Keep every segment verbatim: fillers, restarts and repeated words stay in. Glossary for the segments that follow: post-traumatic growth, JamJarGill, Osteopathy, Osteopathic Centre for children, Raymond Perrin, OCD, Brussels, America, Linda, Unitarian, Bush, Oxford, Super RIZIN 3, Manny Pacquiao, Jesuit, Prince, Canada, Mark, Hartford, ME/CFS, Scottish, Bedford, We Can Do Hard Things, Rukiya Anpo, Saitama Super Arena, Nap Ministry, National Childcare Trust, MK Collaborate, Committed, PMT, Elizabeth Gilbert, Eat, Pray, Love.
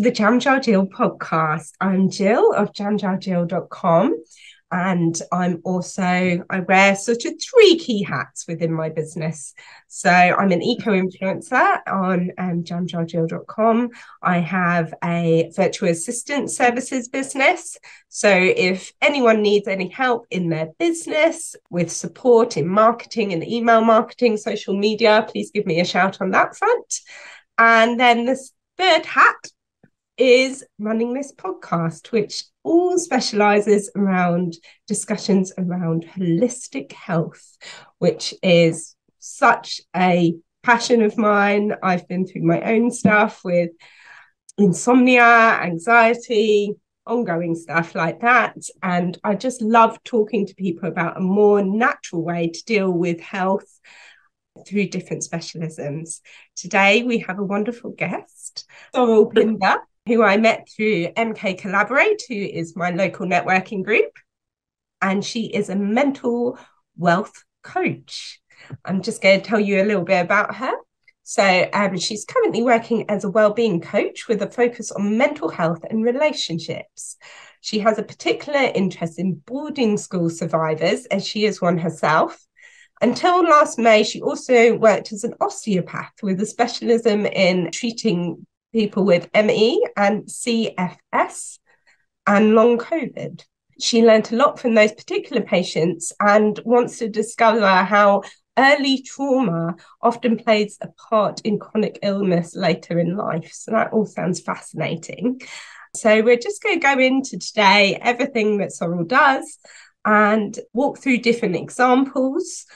to the JamJarGill podcast. I'm Jill of jam jar gill dot com, and I'm also, I wear sort of three key hats within my business. So I'm an eco-influencer on um, jam jar gill dot com. I have a virtual assistant services business. So if anyone needs any help in their business with support in marketing and email marketing, social media, please give me a shout on that front. And then this third hat is running this podcast, which all specialises around discussions around holistic health, which is such a passion of mine. I've been through my own stuff with insomnia, anxiety, ongoing stuff like that. And I just love talking to people about a more natural way to deal with health through different specialisms. Today we have a wonderful guest, Sorrel Pindar, who I met through M K Collaborate, who is my local networking group, and she is a mental wealth coach. I'm just going to tell you a little bit about her. So um, she's currently working as a wellbeing coach with a focus on mental health and relationships. She has a particular interest in boarding school survivors, as she is one herself. Until last May, she also worked as an osteopath with a specialism in treating people with M E and C F S and long COVID. She learned a lot from those particular patients and wants to discover how early trauma often plays a part in chronic illness later in life. So that all sounds fascinating. So we're just going to go into today everything that Sorrel does and walk through different examples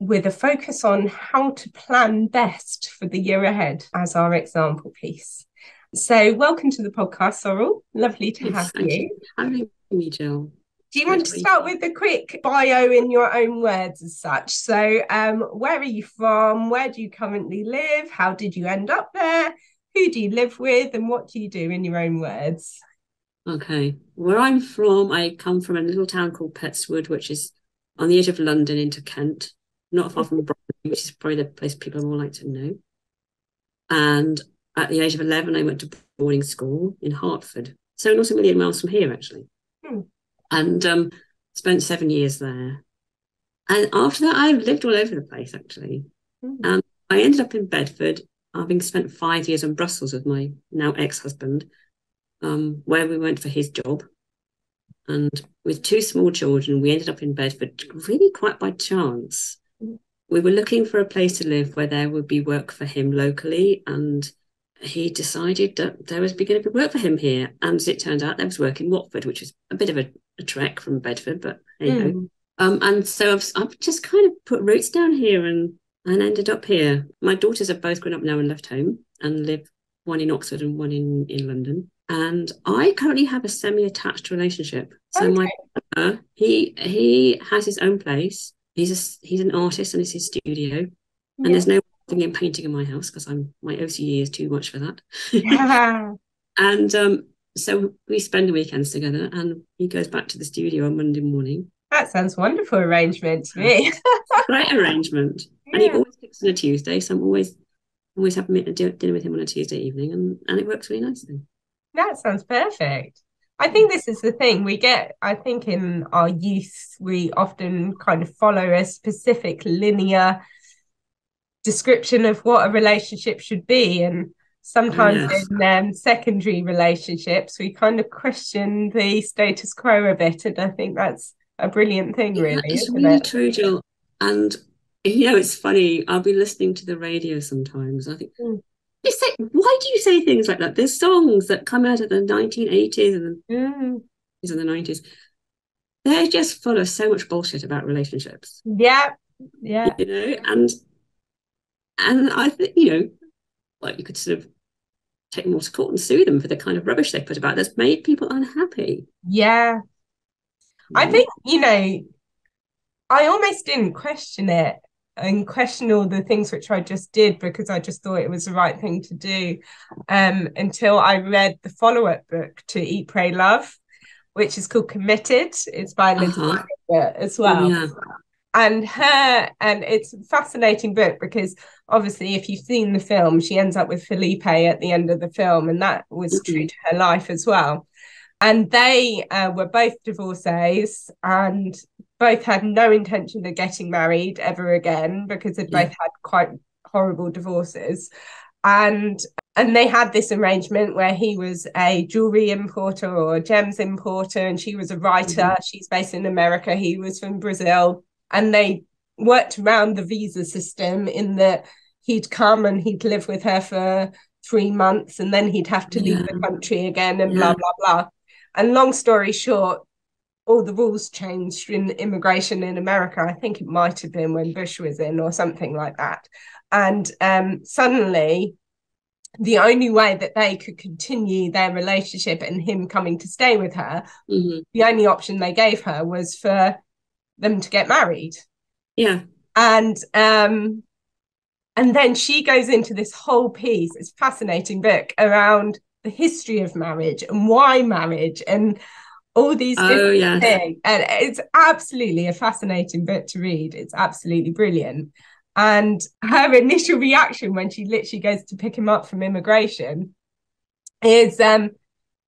with a focus on how to plan best for the year ahead as our example piece. So welcome to the podcast, Sorrel. Lovely to yes, have thank you. you. Having me, Jill. Do you want to start with a quick bio in your own words as such? So um, where are you from? Where do you currently live? How did you end up there? Who do you live with? And what do you do in your own words? Okay. Where I'm from, I come from a little town called Pettswood, which is on the edge of London into Kent. Not far from Brighton, which is probably the place people more like to know. And at the age of eleven, I went to boarding school in Hartford. So not a million miles from here, actually. Hmm. And um, spent seven years there. And after that, I've lived all over the place, actually. Hmm. And I ended up in Bedford, having spent five years in Brussels with my now ex-husband, um, where we went for his job. And with two small children, we ended up in Bedford really quite by chance. We were looking for a place to live where there would be work for him locally, and he decided that there was going to be work for him here. And as it turned out, there was work in Watford, which was a bit of a, a trek from Bedford, but you mm. know. Um, and so I've, I've just kind of put roots down here and, and ended up here. My daughters have both grown up now and left home and live, one in Oxford and one in, in London. And I currently have a semi-attached relationship. So okay. my partner, he he has his own place. He's a, he's an artist, and it's his studio. And yeah. there's no thing in painting in my house because I'm my O C D is too much for that. Yeah. And um, so we spend the weekends together, and he goes back to the studio on Monday morning. That sounds wonderful arrangement to me. Great arrangement. Yeah. And he always picks on a Tuesday, so I'm always always having dinner with him on a Tuesday evening, and, and it works really nicely. That sounds perfect. I think this is the thing we get. I think in our youth, we often kind of follow a specific linear description of what a relationship should be. And sometimes yes. in um, secondary relationships, we kind of question the status quo a bit. And I think that's a brilliant thing, really. Yeah, it's really it? true, Jill. And, you know, it's funny. I'll be listening to the radio sometimes. I think... Mm. You say, why do you say things like that? There's songs that come out of the nineteen eighties and the, mm. and the nineties. They're just full of so much bullshit about relationships. Yeah, yeah. You know, and and I think, you know, like you could sort of take them all to court and sue them for the kind of rubbish they put about that's made people unhappy. Yeah. yeah. I think, you know, I almost didn't question it. And question all the things which I just did because I just thought it was the right thing to do um, until I read the follow-up book to Eat, Pray, Love, which is called Committed. It's by Linda uh-huh. as well. Yeah. And her, and it's a fascinating book because obviously if you've seen the film, she ends up with Felipe at the end of the film, and that was true to her life as well. And they uh, were both divorcees and both had no intention of getting married ever again because they both had quite horrible divorces. And and they had this arrangement where he was a jewelry importer or gems importer, and she was a writer. Mm-hmm. She's based in America. He was from Brazil. And they worked around the visa system in that he'd come and he'd live with her for three months and then he'd have to yeah. leave the country again and yeah. blah, blah, blah. And long story short, all the rules changed in immigration in America. I think it might have been when Bush was in or something like that. And um, suddenly the only way that they could continue their relationship and him coming to stay with her, mm-hmm. the only option they gave her was for them to get married. Yeah. And um and then she goes into this whole piece, it's a fascinating book, around the history of marriage and why marriage and all these different oh, yes. things. And it's absolutely a fascinating book to read. It's absolutely brilliant. And her initial reaction when she literally goes to pick him up from immigration is um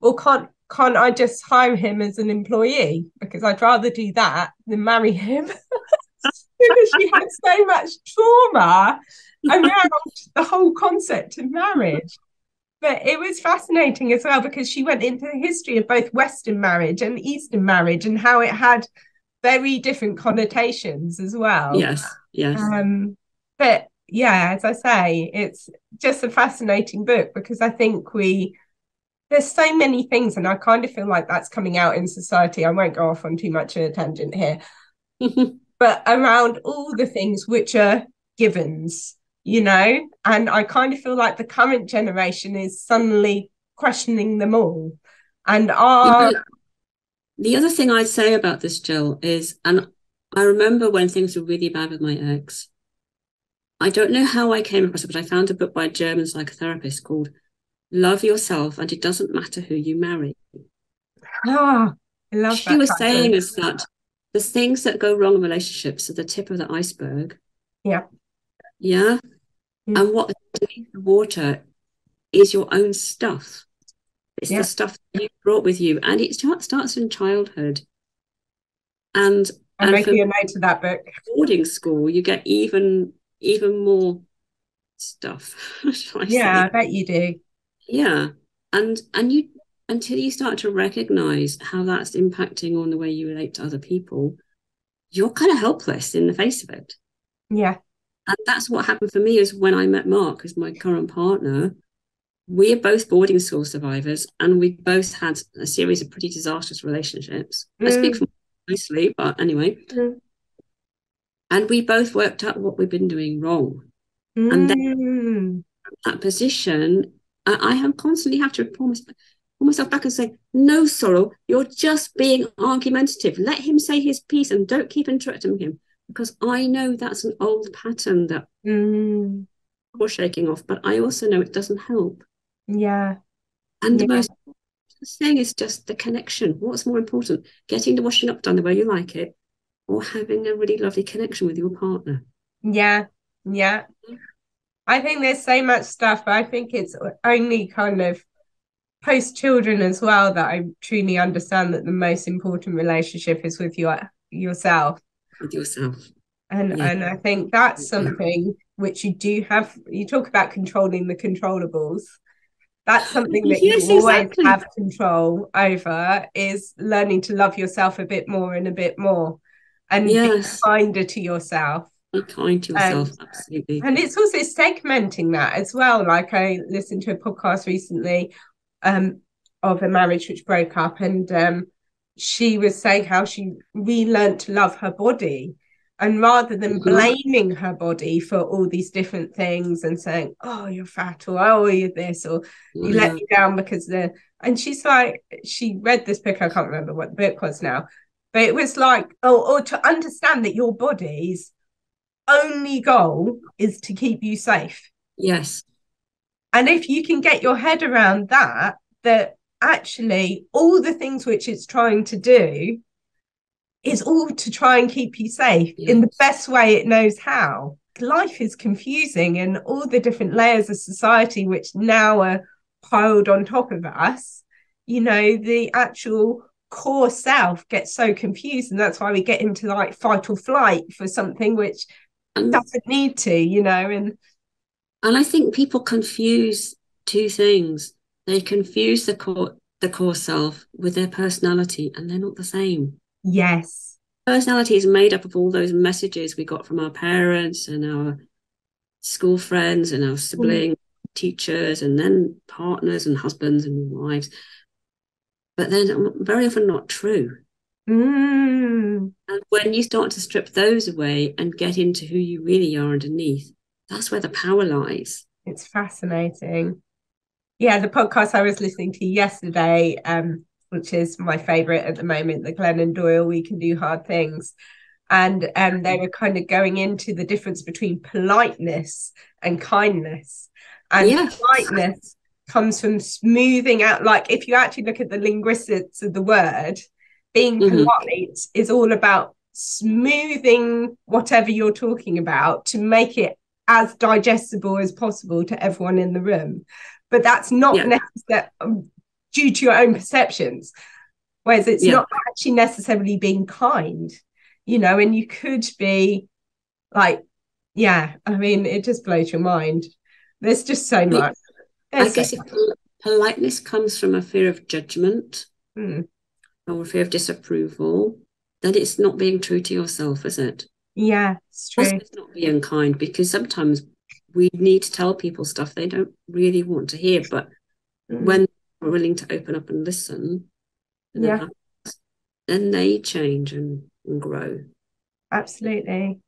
well can't Can't I just hire him as an employee? Because I'd rather do that than marry him. Because she had so much trauma around the whole concept of marriage. But it was fascinating as well because she went into the history of both Western marriage and Eastern marriage and how it had very different connotations as well. Yes, yes. Um, but yeah, as I say, it's just a fascinating book because I think we... there's so many things, and I kind of feel like that's coming out in society. I won't go off on too much of a tangent here, but around all the things which are givens, you know, and I kind of feel like the current generation is suddenly questioning them all. And are... yeah, the other thing I'd say about this, Jill, is, and I remember when things were really bad with my ex, I don't know how I came across it, but I found a book by a German psychotherapist called Love Yourself and It Doesn't Matter Who You Marry. Oh, I love she that was title. Saying as such, the things that go wrong in relationships are the tip of the iceberg. Yeah. Yeah. Mm. And what is beneath the water is your own stuff. It's yeah. the stuff that you brought with you. And it starts in childhood. And I'm and making a note of that book. Boarding school, you get even even more stuff. I yeah, say. I bet you do. Yeah. And and you until you start to recognize how that's impacting on the way you relate to other people, you're kind of helpless in the face of it. Yeah. And that's what happened for me is when I met Mark as my current partner. We are both boarding school survivors and we both had a series of pretty disastrous relationships. Mm. I speak for mostly, but anyway. Mm. And we both worked out what we've been doing wrong. Mm. And then that position I have constantly have to pull myself back and say, no, Sorrel, you're just being argumentative. Let him say his piece and don't keep interrupting him. Because I know that's an old pattern that mm. we're shaking off, but I also know it doesn't help. Yeah. And yeah. the most important thing is just the connection. What's more important, getting the washing up done the way you like it or having a really lovely connection with your partner? Yeah, yeah. I think there's so much stuff, but I think it's only kind of post-children as well that I truly understand that the most important relationship is with your yourself. With yourself. And yeah. and I think that's something which you do have. You talk about controlling the controllables. That's something that yes, you always exactly. have control over, is learning to love yourself a bit more and a bit more and yes. be kinder to yourself. Kind to yourself, um, absolutely. And it's also segmenting that as well. Like I listened to a podcast recently um of a marriage which broke up, and um she was saying how she relearned to love her body, and rather than blaming her body for all these different things and saying, oh, you're fat, or oh, you're this, or you yeah. let me down because the and she's like, she read this book, I can't remember what the book was now, but it was like, oh, or to understand that your body's only goal is to keep you safe. Yes. And if you can get your head around that, that actually all the things which it's trying to do It's all to try and keep you safe yes. in the best way it knows how. Life is confusing, and all the different layers of society which now are piled on top of us, you know, the actual core self gets so confused, and that's why we get into like fight or flight for something which doesn't need to, you know. And and I think people confuse two things. They confuse the core the core self with their personality, and they're not the same. Yes. Personality is made up of all those messages we got from our parents and our school friends and our sibling mm. teachers, and then partners and husbands and wives. But they're very often not true. Mm. And when you start to strip those away and get into who you really are underneath, that's where the power lies. It's fascinating. Yeah, the podcast I was listening to yesterday, um, which is my favourite at the moment, the Glennon Doyle, We Can Do Hard Things. And um, they were kind of going into the difference between politeness and kindness. And yes. politeness comes from smoothing out, like if you actually look at the linguistics of the word, being mm-hmm. polite is all about smoothing whatever you're talking about to make it as digestible as possible to everyone in the room. But that's not yeah. necessary um, due to your own perceptions, whereas it's yeah. not actually necessarily being kind, you know. And you could be like, yeah, I mean, it just blows your mind. There's just so much. There's I guess so much. It, politeness comes from a fear of judgment mm. or a fear of disapproval. Then it's not being true to yourself, is it? Yeah, it's true. Also, it's not being kind, because sometimes we need to tell people stuff they don't really want to hear, but mm. when they're willing to open up and listen, and yeah. happens, then they change and, and grow. Absolutely.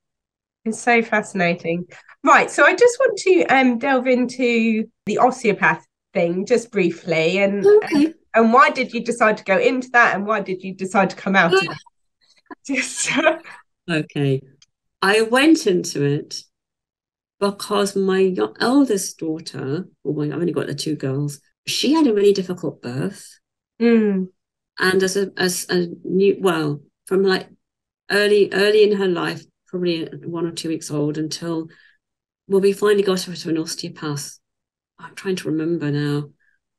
It's so fascinating. Right, so I just want to um, delve into the osteopath thing just briefly, and, okay. and and why did you decide to go into that, and why did you decide to come out of that? Just okay. I went into it because my eldest daughter, oh my, I've only got the two girls, she had a really difficult birth. Mm. And as a as a new, well, from like early early in her life, probably one or two weeks old, until, well, we finally got her to an osteopath. I'm trying to remember now.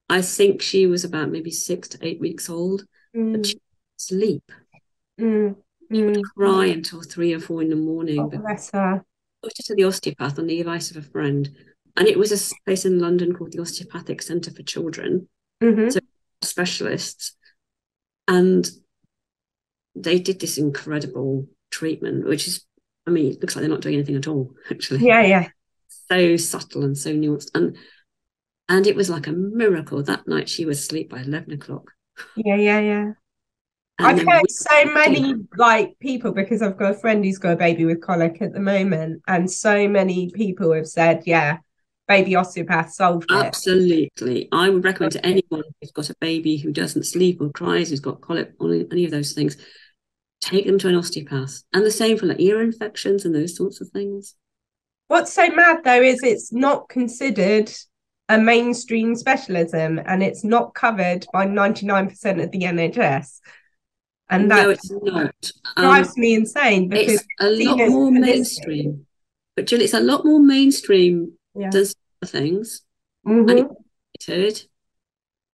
I think she was about maybe six to eight weeks old, mm. but she didn't sleep. Mm. She would cry until three or four in the morning. Oh, bless her. I was just at the osteopath on the advice of a friend, and it was a place in London called the Osteopathic Centre for Children. Mm-hmm. So specialists, and they did this incredible treatment, which is, I mean, it looks like they're not doing anything at all, actually. Yeah, yeah. So subtle and so nuanced, and and it was like a miracle. That night she was asleep by eleven o'clock. Yeah, yeah, yeah. And I've heard so many like people, because I've got a friend who's got a baby with colic at the moment, and so many people have said, yeah, baby osteopath solved it. Absolutely. I would recommend to anyone who's got a baby who doesn't sleep or cries, who's got colic or any of those things, take them to an osteopath. And the same for like ear infections and those sorts of things. What's so mad though is it's not considered a mainstream specialism, and it's not covered by ninety-nine percent of the N H S. And that no, it's not. drives um, me insane. Because it's a lot more mainstream. But Jill, it's a lot more mainstream yeah. than some other things. Mm-hmm. And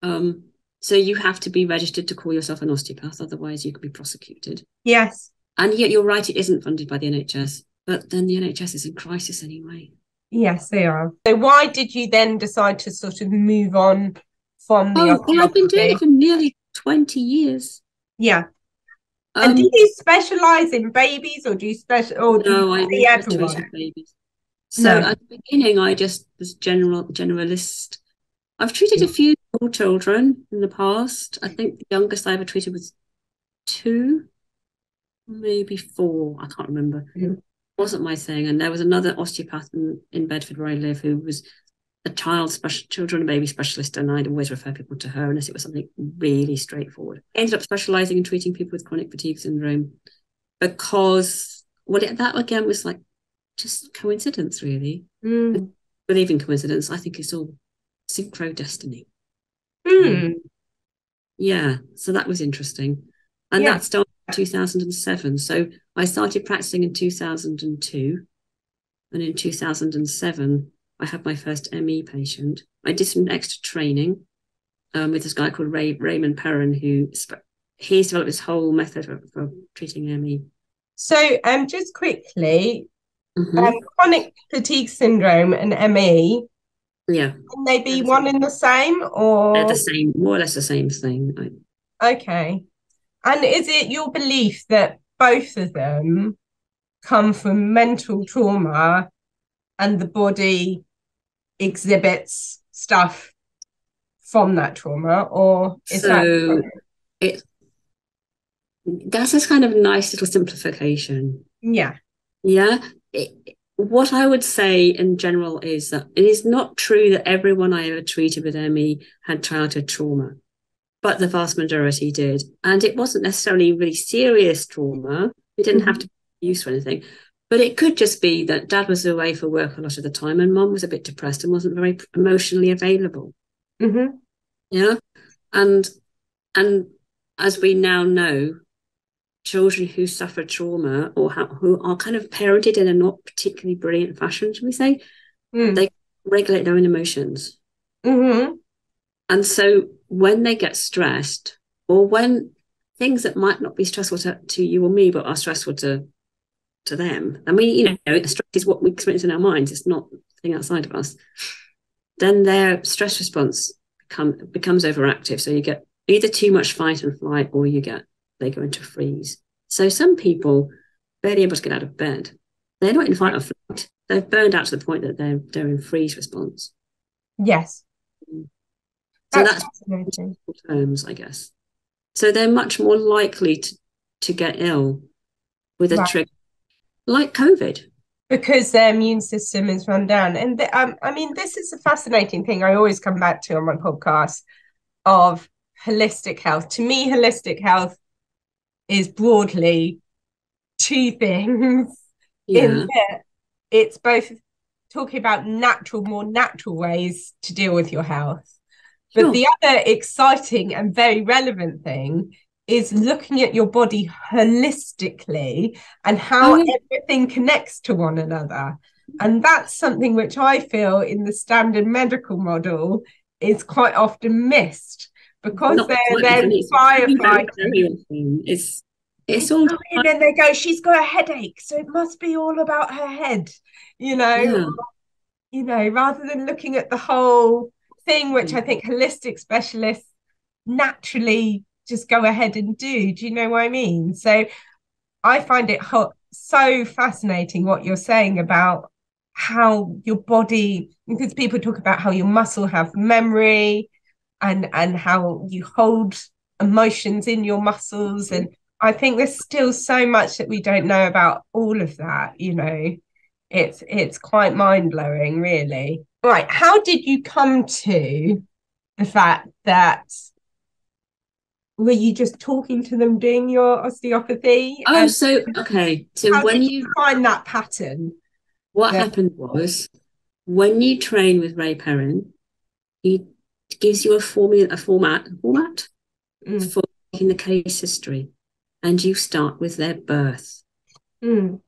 um, so you have to be registered to call yourself an osteopath, otherwise you could be prosecuted. Yes. And yet you're right, it isn't funded by the N H S. But then the N H S is in crisis anyway. Yes, they are. So why did you then decide to sort of move on from the oh, osteopathy? Well, I've been doing it for nearly twenty years. Yeah. And um, do you specialise in babies, or do you special? Or do no, you I never do babies. So no. At the beginning, I just was general generalist. I've treated a few small children in the past. I think the youngest I ever treated was two, maybe four. I can't remember. Mm-hmm. It wasn't my thing. And there was another osteopath in, in Bedford where I live who was a child special children and baby specialist, and I'd always refer people to her unless it was something really straightforward. I ended up specialising in treating people with chronic fatigue syndrome because, well, it, that again was like just coincidence, really. Mm. I believe in coincidence. I think it's all synchro destiny. Mm. Um, yeah, so that was interesting. And yeah. that started two thousand seven. So I started practicing in two thousand two. And in two thousand seven, I had my first M E patient. I did some extra training um, with this guy called Ray, Raymond Perrin, who sp- he's developed this whole method for, for treating M E. So um, just quickly, mm-hmm. um, chronic fatigue syndrome and M E, yeah, can they be That's one and the same, or they're the same, more or less the same thing? I... Okay. And is it your belief that both of them come from mental trauma and the body exhibits stuff from that trauma, or is so that it that's this kind of nice little simplification? Yeah. Yeah. It, what I would say in general is that it is not true that everyone I ever treated with M E had childhood trauma, but the vast majority did. And it wasn't necessarily really serious trauma. We didn't mm-hmm. have to be used for anything. But it could just be that dad was away for work a lot of the time and mom was a bit depressed and wasn't very emotionally available. Mm-hmm. Yeah. And, and as we now know, children who suffer trauma or ha- who are kind of parented in a not particularly brilliant fashion, shall we say, mm. they regulate their own emotions. Mm-hmm. And so when they get stressed, or when things that might not be stressful to, to you or me, but are stressful to to them, I mean, you know, stress is what we experience in our minds. It's not a thing outside of us. Then their stress response become, becomes overactive. So you get either too much fight and flight, or you get they go into freeze. So some people barely able to get out of bed. They're not in fight or flight. They've burned out to the point that they're they're in freeze response. Yes. So that's, that's terms, I guess. So they're much more likely to, to get ill with a right. trigger like COVID, because their immune system is run down. And the, um, I mean, this is a fascinating thing I always come back to on my podcast of holistic health. To me, holistic health is broadly two things. Yeah. In that it's both talking about natural, more natural ways to deal with your health. But sure. The other exciting and very relevant thing is looking at your body holistically and how oh, yeah. everything connects to one another. And that's something which I feel in the standard medical model is quite often missed. Because Not they're then firefighting. It's, it's all. And then they go, she's got a headache, so it must be all about her head, you know, yeah. you know, rather than looking at the whole thing, which I think holistic specialists naturally just go ahead and do. Do you know what I mean? So I find it hot, so fascinating what you're saying about how your body, because people talk about how your muscle have memory, and and how you hold emotions in your muscles. And I think there's still so much that we don't know about all of that, you know. It's it's quite mind-blowing, really. Right, how did you come to the fact that, were you just talking to them doing your osteopathy? Oh, and so, okay. So how when did you, you find that pattern? What yeah. happened was, when you train with Ray Perrin, he gives you a formula, a format, format mm. for making the case history, and you start with their birth, mm.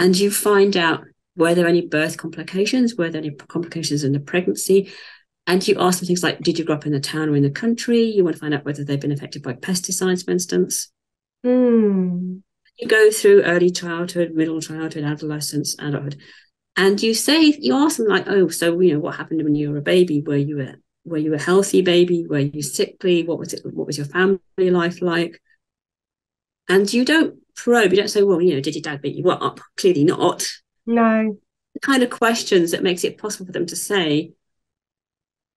and you find out were there any birth complications, were there any complications in the pregnancy, and you ask them things like, did you grow up in the town or in the country? You want to find out whether they've been affected by pesticides, for instance. Mm. You go through early childhood, middle childhood, adolescence, adulthood, and you say you ask them like, oh, so you know what happened when you were a baby? Were you a Were you a healthy baby? Were you sickly? What was it? What was your family life like? And you don't probe. You don't say, well, you know, did your dad beat you up? Clearly not. No. The kind of questions that makes it possible for them to say,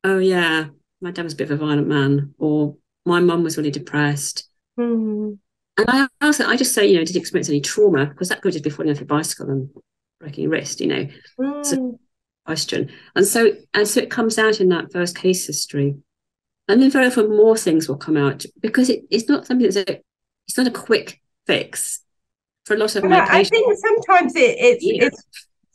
oh, yeah, my dad was a bit of a violent man, or my mum was really depressed. Mm. And I also, I just say, you know, did you experience any trauma? Because that could just be falling off your bicycle and breaking your wrist, you know. Mm. So, question. And so and so it comes out in that first case history. And then very often more things will come out, because it, it's not something that's a, it's not a quick fix for a lot of my patients. I think sometimes it, it's, yeah. it's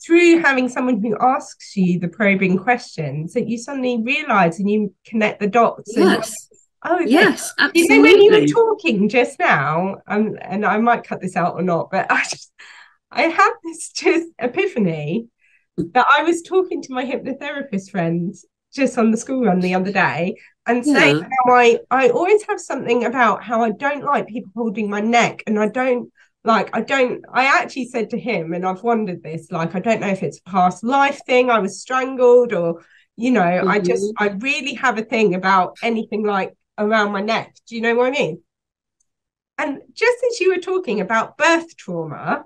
through having someone who asks you the probing questions that you suddenly realise and you connect the dots. Yes. And Oh, yes, absolutely. You know, when you were talking just now, and, and I might cut this out or not, but I just, I had this just epiphany that I was talking to my hypnotherapist friend just on the school run the other day, and yeah. saying how I, I always have something about how I don't like people holding my neck, and I don't like, I don't, I actually said to him, and I've wondered this, like, I don't know if it's a past life thing, I was strangled or, you know, mm-hmm. I just, I really have a thing about anything like around my neck. Do you know what I mean? And just as you were talking about birth trauma,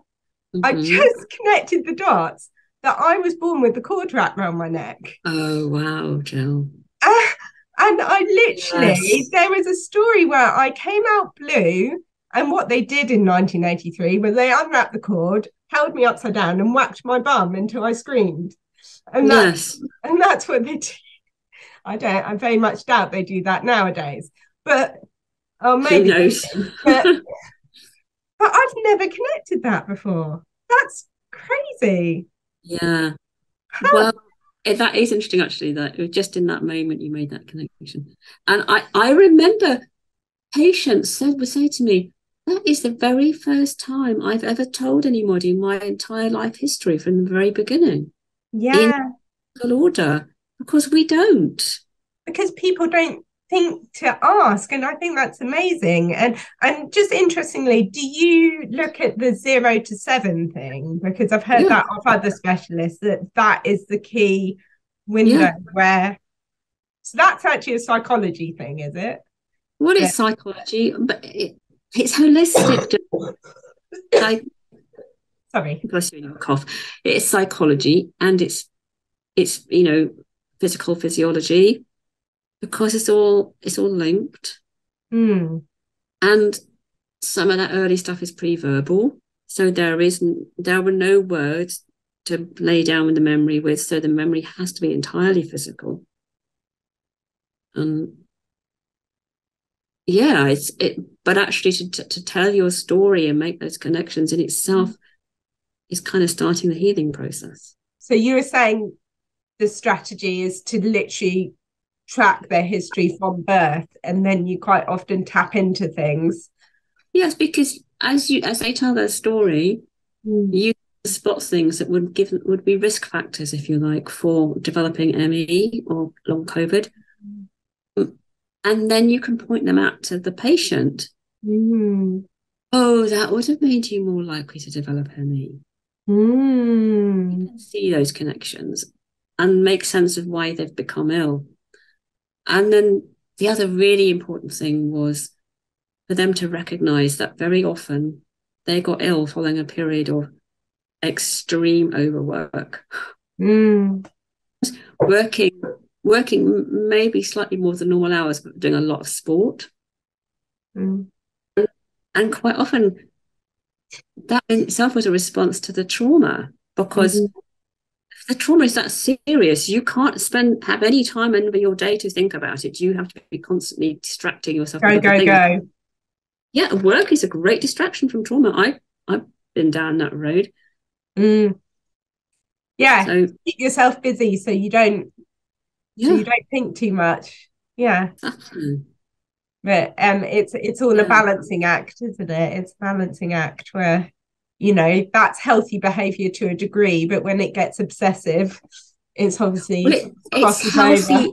mm-hmm. I just connected the dots that I was born with the cord wrapped around my neck. Oh, wow, Jill. Uh, and I literally, yes. there was a story where I came out blue, and what they did in nineteen eighty-three was they unwrapped the cord, held me upside down and whacked my bum until I screamed. And that's, yes. and that's what they did. I don't, I very much doubt they do that nowadays, but oh, maybe. Who knows? But, but I've never connected that before. That's crazy. Yeah. How? Well, it, that is interesting, actually, that it was just in that moment you made that connection. And I, I remember patients said, would say to me, that is the very first time I've ever told anybody my entire life history from the very beginning. Yeah. In order. Because we don't. Because people don't think to ask, and I think that's amazing. And and just interestingly, do you look at the zero to seven thing? Because I've heard yeah. that of other specialists, that that is the key window yeah. where... So that's actually a psychology thing, is it? What yeah. is psychology? But it, it's holistic. I, Sorry. Bless you, your cough. It's psychology, and it's it's, you know, physical physiology, because it's all it's all linked. Mm. And some of that early stuff is pre-verbal, so there isn't there were no words to lay down with the memory with, so the memory has to be entirely physical. And um, yeah, it's it but actually to, to, to tell your story and make those connections in itself is kind of starting the healing process. So you were saying the strategy is to literally track their history from birth, and then you quite often tap into things. Yes, because as you as they tell their story, mm. you spot things that would give would be risk factors, if you like, for developing M E or long COVID, mm. and then you can point them out to the patient. Mm. Oh, that would have made you more likely to develop M E. Mm. You can see those connections and make sense of why they've become ill. And then the other really important thing was for them to recognise that very often they got ill following a period of extreme overwork. Mm. Working, working maybe slightly more than normal hours, but doing a lot of sport. Mm. And, and quite often that in itself was a response to the trauma, because mm-hmm. the trauma is that serious. You can't spend have any time over your day to think about it. You have to be constantly distracting yourself. Go, go, things. go. Yeah, work is a great distraction from trauma. I, I've been down that road. Mm. Yeah, so, keep yourself busy so you don't yeah. so you don't think too much. Yeah. Exactly. But um, it's it's all yeah. a balancing act, isn't it? It's a balancing act where... you know, that's healthy behaviour to a degree, but when it gets obsessive, it's obviously well, it, it's healthy. Over.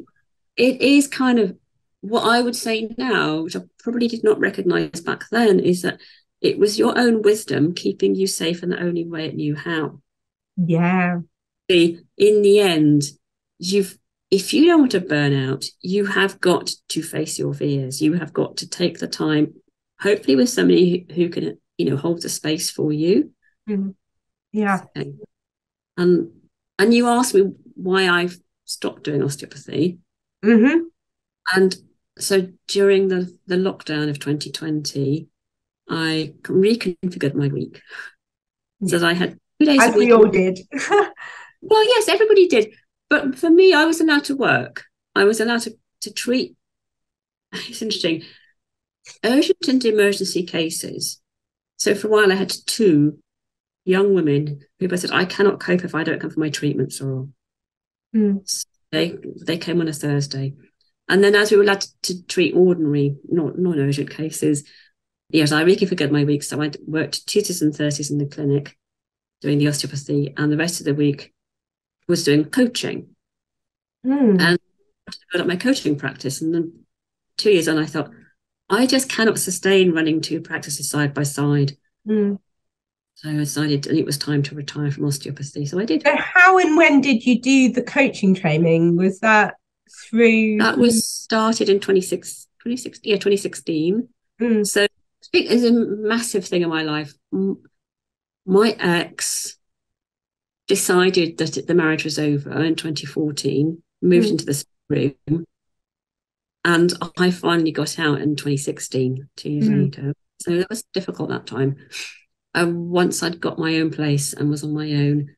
It is kind of what I would say now, which I probably did not recognise back then, is that it was your own wisdom keeping you safe in the only way it knew how. Yeah. In the end, you've if you don't want to burn out, you have got to face your fears. You have got to take the time, hopefully with somebody who, who can, you know, holds a space for you. Mm. Yeah. So, and and you asked me why I've stopped doing osteopathy. Mm-hmm. And so during the, the lockdown of twenty twenty, I reconfigured my week. So that I had two days As a week. we all did. Well, yes, everybody did. But for me, I was allowed to work. I was allowed to, to treat, it's interesting, urgent and emergency cases. So for a while I had two young women who I said, I cannot cope if I don't come for my treatments. Or mm. so they, they came on a Thursday. And then as we were allowed to, to treat ordinary, not non-urgent cases, yes, I really forget my week. So I worked Tuesdays and Thursdays in the clinic doing the osteopathy, and the rest of the week was doing coaching. Mm. And I built up my coaching practice. And then two years on, I thought, I just cannot sustain running two practices side by side. Mm. So I decided it was time to retire from osteopathy. So I did. So how and when did you do the coaching training? Was that through? That was started in twenty sixteen, yeah, twenty sixteen. Mm. So it is a massive thing in my life. My ex decided that the marriage was over in twenty fourteen, moved mm. into this room, and I finally got out in twenty sixteen, two years mm. later. So that was difficult that time. Uh, once I'd got my own place and was on my own,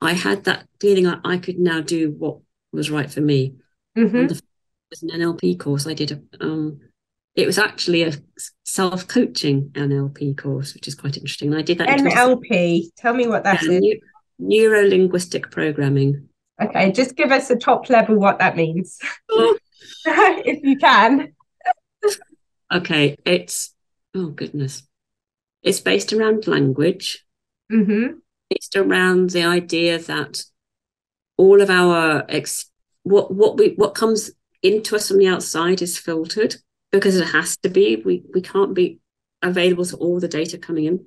I had that feeling I, I could now do what was right for me. Mm-hmm. And the, it was an N L P course I did. A, um, it was actually a self-coaching N L P course, which is quite interesting. I did that. N L P, tell me what that yeah, is. Ne- neuro-linguistic programming. Okay, just give us a top level what that means, oh. if you can. Okay, it's, oh goodness. It's based around language. Mm-hmm. Based around the idea that all of our ex- what what we what comes into us from the outside is filtered, because it has to be. We we can't be available to all the data coming in,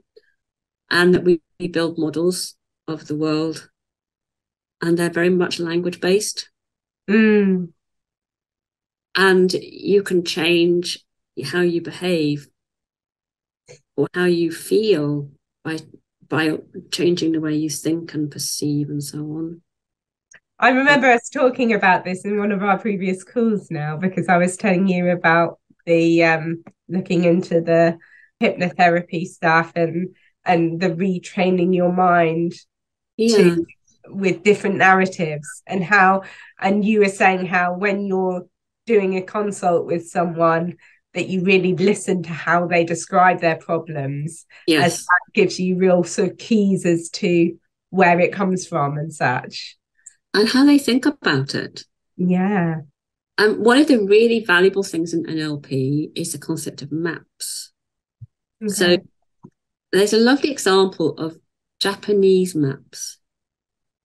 and that we, we build models of the world, and they're very much language based. Mm. And you can change how you behave or how you feel by by changing the way you think and perceive and so on. I remember us talking about this in one of our previous calls now, because I was telling you about the um, looking into the hypnotherapy stuff and and the retraining your mind yeah. to, with different narratives, and how, and you were saying how when you're doing a consult with someone, that you really listen to how they describe their problems. Yes. As that gives you real sort of keys as to where it comes from and such. And how they think about it. Yeah. And um, one of the really valuable things in N L P is the concept of maps. Okay. So there's a lovely example of Japanese maps.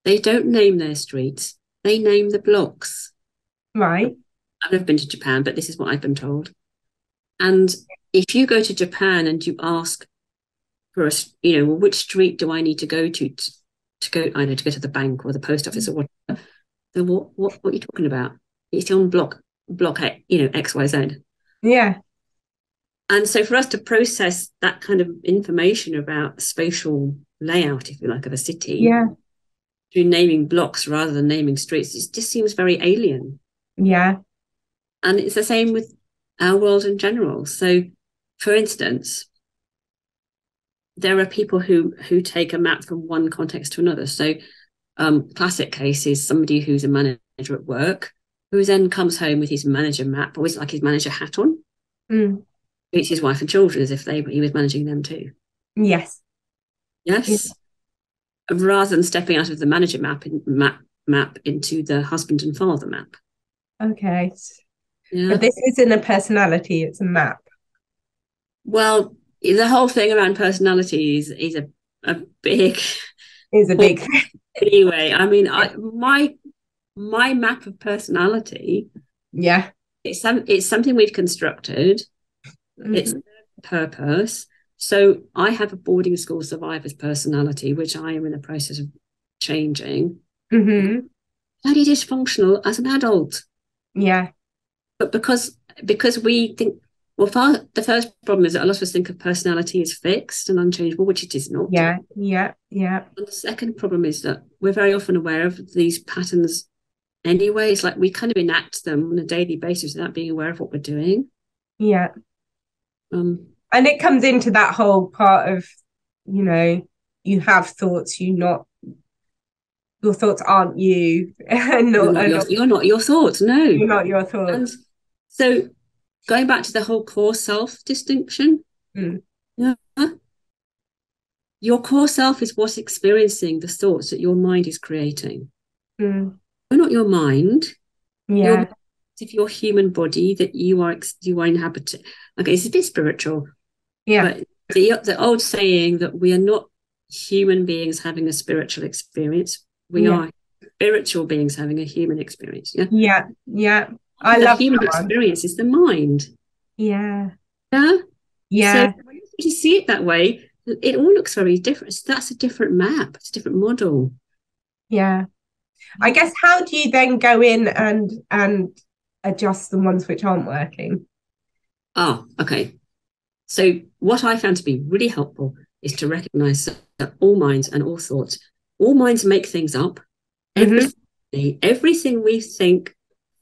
They don't name their streets, they name the blocks. Right. I've never been to Japan, but this is what I've been told. And if you go to Japan and you ask for a, you know, well, which street do I need to go to, to to go, I know, to go to the bank or the post office or whatever, then what what what are you talking about? It's on block block, you know, X Y Z. Yeah. And so for us to process that kind of information about spatial layout, if you like, of a city, yeah, through naming blocks rather than naming streets, it just seems very alien. Yeah. And it's the same with our world in general. So, for instance, there are people who who take a map from one context to another. So, um, classic case is somebody who's a manager at work, who then comes home with his manager map, always like his manager hat on, mm. treats his wife and children as if they he was managing them too. Yes. Yes. Yes. Rather than stepping out of the manager map in, map map into the husband and father map. Okay. Yeah. But this isn't a personality, it's a map. Well, the whole thing around personalities is a, a big... Is a big... Anyway, I mean, I, my my map of personality... Yeah. It's, some, it's something we've constructed. Mm-hmm. It's purpose. So I have a boarding school survivor's personality, which I am in the process of changing. Mm-hmm. Very dysfunctional as an adult. Yeah. But because because we think, well, far, the first problem is that a lot of us think of personality as fixed and unchangeable, which it is not. Yeah, yeah, yeah. And the second problem is that we're very often aware of these patterns anyway. It's like we kind of enact them on a daily basis without being aware of what we're doing. Yeah. Um, and it comes into that whole part of, you know, you have thoughts, you not, your thoughts aren't you. not, you're, not your, you're not your thoughts, no. You're not your thoughts. And, so going back to the whole core self distinction, mm. yeah, your core self is what's experiencing the thoughts that your mind is creating. Mm. You're not your mind. Yeah. Your mind of your human body that you are you are inhabiting. Okay, it's a bit spiritual. Yeah. But the, the old saying that we are not human beings having a spiritual experience. We yeah. are spiritual beings having a human experience. Yeah. Yeah. Yeah. I and love the human experience is the mind. Yeah. Yeah. Yeah. So when you see it that way, it all looks very different. So that's a different map. It's a different model. Yeah. I guess how do you then go in and and adjust the ones which aren't working? Oh, okay. So what I found to be really helpful is to recognise that all minds and all thoughts, all minds make things up. Mm-hmm. Everything, everything we think,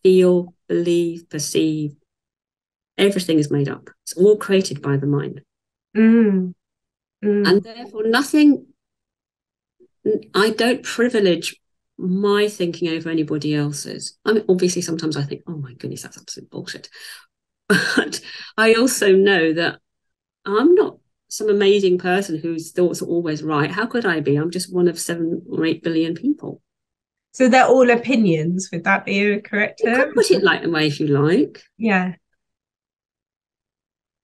feel, believe, perceive, everything is made up. It's all created by the mind. Mm. Mm. And therefore nothing, I don't privilege my thinking over anybody else's. I mean, obviously sometimes I think, oh my goodness, that's absolute bullshit. But I also know that I'm not some amazing person whose thoughts are always right. How could I be? I'm just one of seven or eight billion people. So they're all opinions. Would that be a correct term? You could put it like that way if you like. Yeah.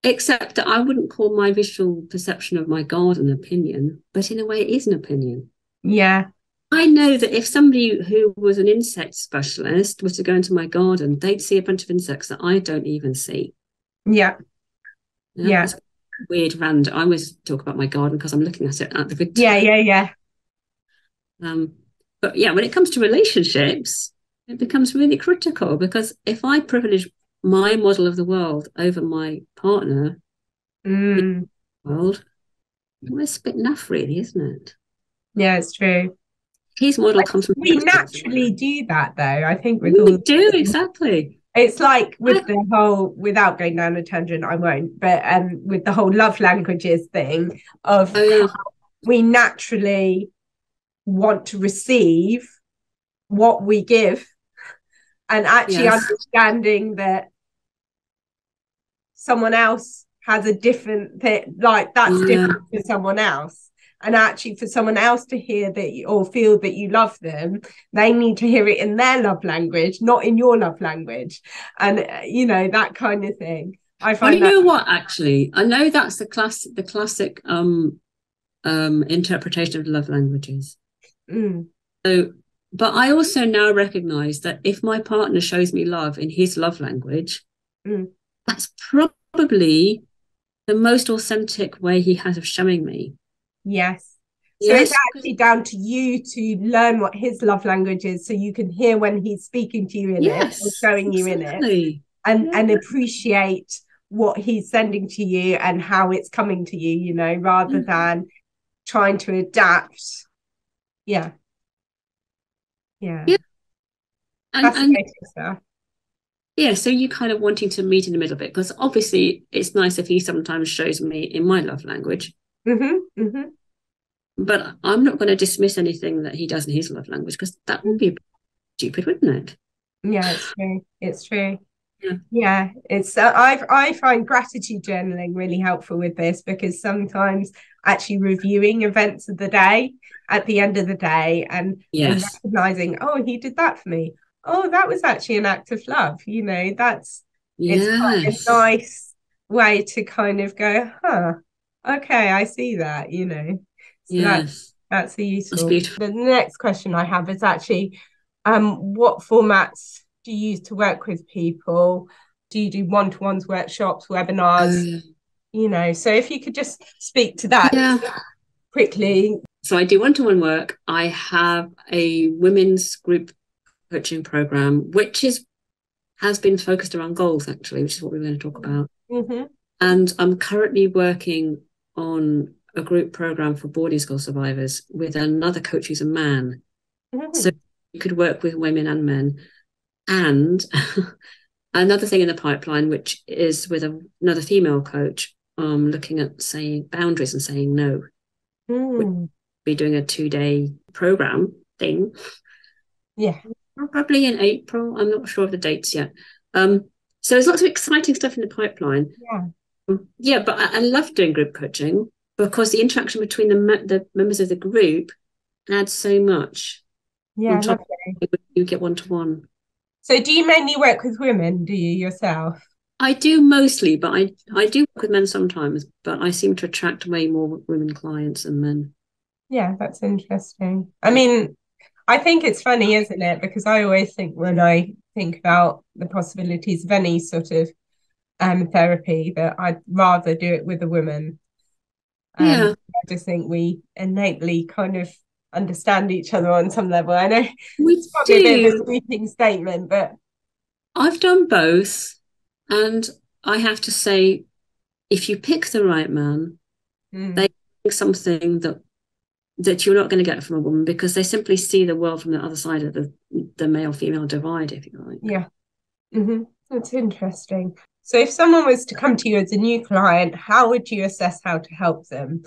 Except that I wouldn't call my visual perception of my garden an opinion, but in a way it is an opinion. Yeah. I know that if somebody who was an insect specialist was to go into my garden, they'd see a bunch of insects that I don't even see. Yeah. You know, yeah. Weird random. I always talk about my garden because I'm looking at it at the big time. Yeah, yeah, yeah. Um, but yeah, when it comes to relationships, it becomes really critical, because if I privilege my model of the world over my partner, mm. world, well, it's a bit naff, really, isn't it? Yeah, it's true. His model like, comes from we naturally do that, though. I think with we all do things. Exactly. It's like with the whole, without going down a tangent, I won't, but um, with the whole love languages thing of oh, yeah. how we naturally want to receive what we give, and actually yes. understanding that someone else has a different thing, like that's yeah. different for someone else. And actually for someone else to hear that you, or feel that you love them, they need to hear it in their love language, not in your love language. And, uh, you know, that kind of thing. I find well, you that know what, actually, I know that's the, class, the classic um, um, interpretation of love languages. Mm. So, but I also now recognise that if my partner shows me love in his love language, mm. that's probably the most authentic way he has of showing me. Yes. So yes, it's actually down to you to learn what his love language is, so you can hear when he's speaking to you in yes, it, or showing you exactly. in it, and yeah. and appreciate what he's sending to you and how it's coming to you, you know, rather mm. than trying to adapt. Yeah. Yeah. yeah. And, and yeah, so you kind of wanting to meet in the middle bit, because obviously it's nice if he sometimes shows me in my love language. Mm-hmm, mm-hmm. But I'm not going to dismiss anything that he does in his love language, because that would be stupid, wouldn't it? Yeah, it's true. It's true. Yeah, yeah it's. Uh, I I find gratitude journaling really helpful with this, because sometimes actually reviewing events of the day at the end of the day and, yes. and recognizing, oh, he did that for me. Oh, that was actually an act of love. You know, that's yes. it's quite a nice way to kind of go, huh. Okay, I see that, you know. So yes. That's, that's a useful. That's beautiful. The next question I have is actually, um, what formats do you use to work with people? Do you do one-to-ones, workshops, webinars? Um, you know, so if you could just speak to that yeah. quickly. So I do one-to-one work. I have a women's group coaching program, which is has been focused around goals, actually, which is what we were going to talk about. Mm-hmm. And I'm currently working on a group program for boarding school survivors with another coach who's a man. Mm-hmm. So you could work with women and men. And another thing in the pipeline, which is with a, another female coach, um, looking at saying boundaries and saying no. Mm. We'll be doing a two-day program thing. Yeah. Probably in April. I'm not sure of the dates yet. Um, so there's lots of exciting stuff in the pipeline. Yeah. Yeah, but I, I love doing group coaching, because the interaction between the me- the members of the group adds so much. Yeah, you get one to one. So do you mainly work with women, do you, yourself? I do mostly, but I, I do work with men sometimes, but I seem to attract way more women clients than men. Yeah, that's interesting. I mean, I think it's funny, isn't it? Because I always think when I think about the possibilities of any sort of um, therapy that I'd rather do it with a woman. Um, yeah. I just think we innately kind of understand each other on some level. I know we it's probably do. A bit of a sweeping statement, but... I've done both. And I have to say, if you pick the right man, mm. they think something that that you're not going to get from a woman, because they simply see the world from the other side of the, the male-female divide, if you like. Yeah, mm-hmm. That's interesting. So if someone was to come to you as a new client, how would you assess how to help them?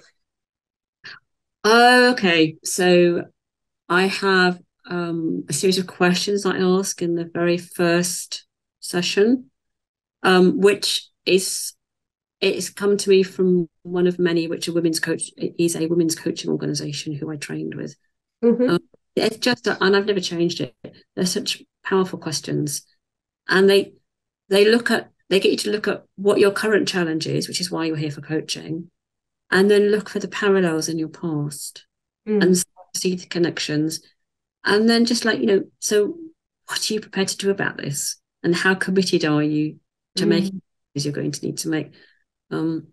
Uh, okay, so I have um, a series of questions I ask in the very first session. Um, which is, it's come to me from one of many, which a women's coach is a women's coaching organisation who I trained with. Mm-hmm. Um, it's just, a, and I've never changed it. They're such powerful questions, and they they look at they get you to look at what your current challenge is, which is why you're here for coaching, and then look for the parallels in your past mm. and see the connections, and then just like you know, so what are you prepared to do about this, and how committed are you to make you're going to need to make, um,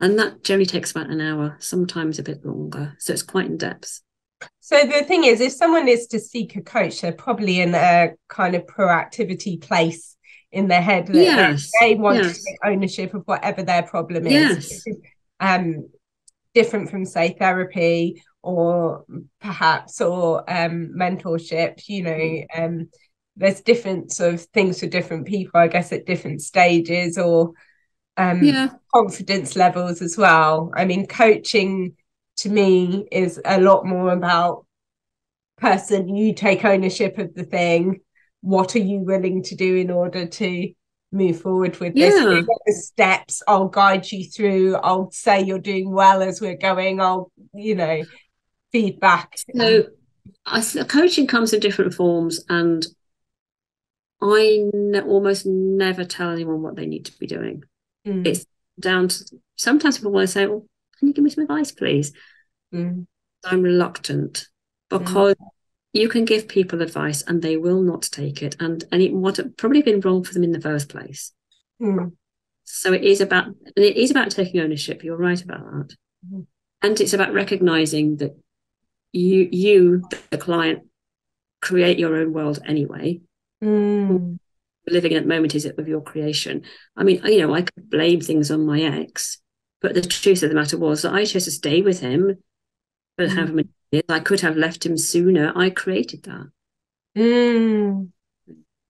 and that generally takes about an hour, sometimes a bit longer. So it's quite in depth. So the thing is, if someone is to seek a coach, they're probably in a kind of proactivity place in their head that yes. they want yes. to take ownership of whatever their problem is. Yes. Um, different from say therapy or perhaps or um, mentorship. You know. Um, there's different sort of things for different people, I guess, at different stages or um, yeah. confidence levels as well. I mean, coaching to me is a lot more about person, you take ownership of the thing. What are you willing to do in order to move forward with yeah. this? The steps, I'll guide you through. I'll say you're doing well as we're going. I'll, you know, feedback. So I, coaching comes in different forms, and I ne- almost never tell anyone what they need to be doing. Mm. It's down to, sometimes people want to say, well, can you give me some advice, please? Mm. I'm reluctant because mm. you can give people advice and they will not take it. And, and it would have probably been wrong for them in the first place. Mm. So it is about, and it is about taking ownership. You're right about that. Mm. And it's about recognizing that you, you, the client, create your own world anyway. Mm. Living at the moment is of your creation. I mean, you know, I could blame things on my ex, but the truth of the matter was that I chose to stay with him for mm. however many years. I could have left him sooner. I created that. Mm.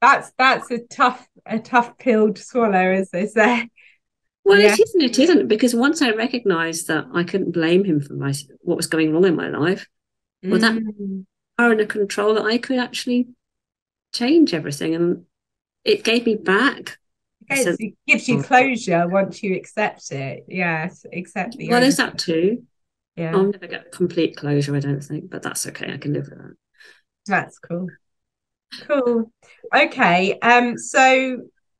That's that's a tough a tough pill to swallow, as they say. Well, yeah. it isn't. It isn't because once I recognised that I couldn't blame him for my what was going wrong in my life, mm. well, that power and control that I could actually change everything, and it gave me back. Okay, so it gives you closure once you accept it. Yes, accept the well, there's that too. Yeah, I'll never get complete closure, I don't think, but that's okay. I can live with that. That's cool. Cool. Okay. Um. So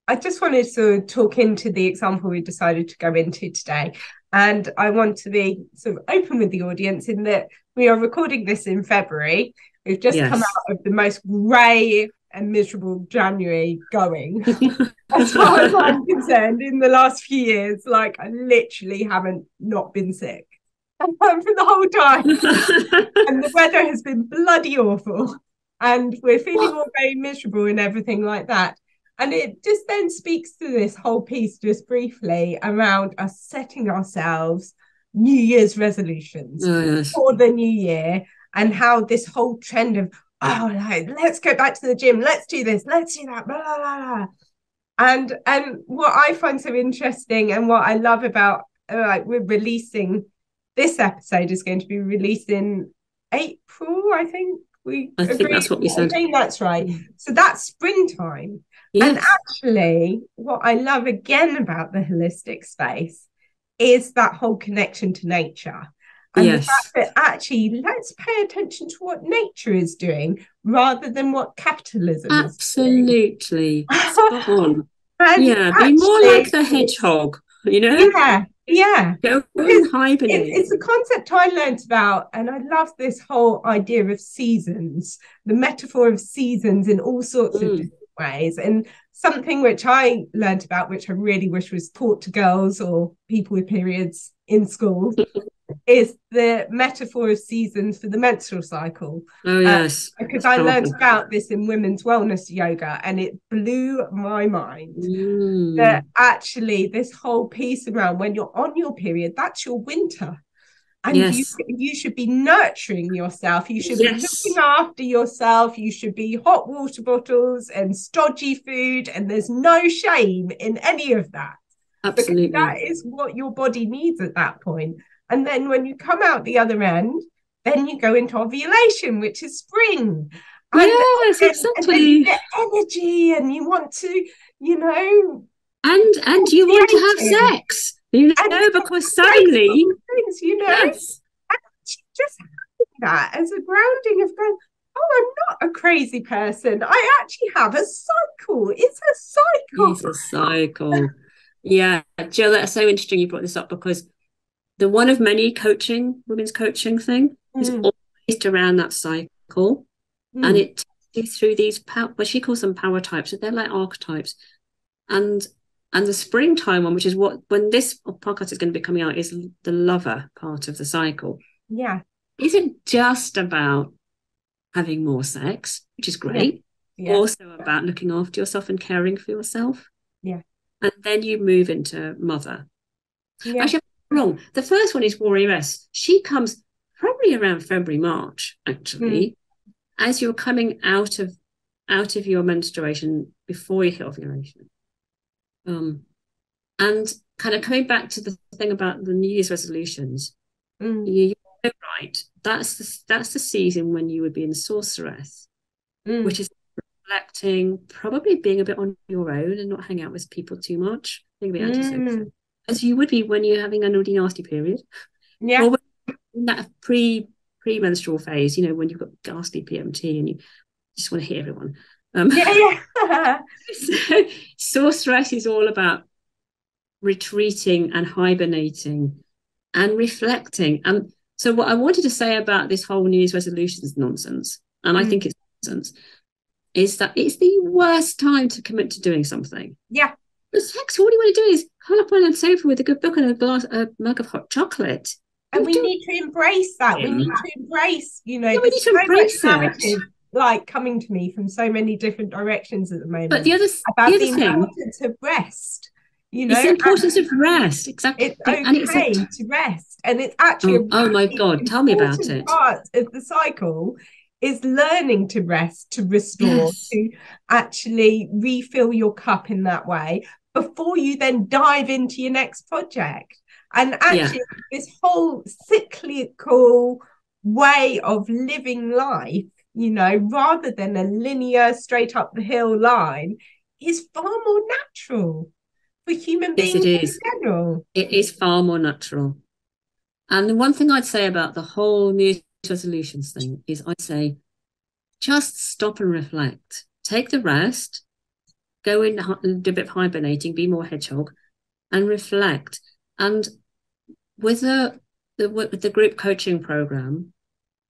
I just wanted to sort of talk into the example we decided to go into today, and I want to be sort of open with the audience in that we are recording this in February. We've just yes. come out of the most grey and miserable January going as far as I'm concerned in the last few years. Like, I literally haven't not been sick um, for the whole time and the weather has been bloody awful and we're feeling what? all very miserable and everything like that. And it just then speaks to this whole piece just briefly around us setting ourselves New Year's resolutions oh, yes. for the new year, and how this whole trend of oh, like, let's go back to the gym, let's do this, let's do that, blah, blah, blah. And and what I find so interesting and what I love about, like, we're releasing, this episode is going to be released in April, I think. We I think that's what we said. I think that's right. So that's springtime. Yes. And actually, what I love again about the holistic space is that whole connection to nature. And yes. the fact that actually, let's pay attention to what nature is doing rather than what capitalism Absolutely. Is doing. Absolutely. Yeah, actually, be more like the hedgehog, you know? Yeah, yeah. Go and hibernate. It, it's a concept I learnt about, and I love this whole idea of seasons, the metaphor of seasons in all sorts mm. of different ways. And something which I learnt about, which I really wish was taught to girls or people with periods in school, is the metaphor of seasons for the menstrual cycle. Oh, yes. Um, because That's I learned awful. about this in women's wellness yoga, and it blew my mind mm. that actually this whole piece around when you're on your period, that's your winter. And yes. you, you should be nurturing yourself. You should yes. be looking after yourself. You should be hot water bottles and stodgy food. And there's no shame in any of that. Absolutely. Because that is what your body needs at that point. And then when you come out the other end, then you go into ovulation, which is spring. And, yes, exactly. And you get energy, and you want to, you know. And and you want to have sex, you know, and because suddenly. Things, you know, yes. And just having that as a grounding of going, oh, I'm not a crazy person. I actually have a cycle. It's a cycle. It's a cycle. Yeah, Jill, that's so interesting you brought this up, because the one of many coaching, women's coaching thing mm. is all based around that cycle. Mm. And it takes you through these, power, well, she calls them power types. So they're like archetypes. And and the springtime one, which is what, when this podcast is going to be coming out, is the lover part of the cycle. Yeah. Isn't just about having more sex, which is great. Yeah. Yeah. Also about looking after yourself and caring for yourself. Yeah. And then you move into mother. Yeah. Actually, I'm wrong. The first one is warrioress. She comes probably around February, March, actually, mm. as you're coming out of out of your menstruation before you hit ovulation. Um, and kind of coming back to the thing about the New Year's resolutions, mm. you, you're right. That's the, that's the season when you would be in sorceress, mm. which is reflecting, probably being a bit on your own and not hang out with people too much, being a bit antisocial, mm. as you would be when you're having an really nasty period. Yeah. Or when you're in that pre, pre-menstrual phase, you know, when you've got ghastly P M T and you just want to hit everyone. Um, yeah, yeah. So, sorceress is all about retreating and hibernating and reflecting. And so what I wanted to say about this whole New Year's resolutions nonsense, and mm. I think it's nonsense, is that it's the worst time to commit to doing something. Yeah. But sex, all you want to do is curl up on a sofa with a good book and a glass, a mug of hot chocolate. And we need to embrace that. We need to embrace, you know, yeah, we need to embrace narrative like coming to me from so many different directions at the moment. But the other about the, other the thing, importance of rest, you know, it's the importance of rest, exactly. It's okay and it's a, to rest, and it's actually oh, a really oh my god, tell me about it. Part of the cycle is learning to rest, to restore, yes. to actually refill your cup in that way before you then dive into your next project. And actually, yeah. this whole cyclical way of living life, you know, rather than a linear, straight up the hill line, is far more natural for human yes, beings it is. in general. It is far more natural. And the one thing I'd say about the whole New Year's resolutions thing is I'd say, just stop and reflect. Take the rest, go in and do a bit of hibernating, be more hedgehog, and reflect. And with the, the, with the group coaching program,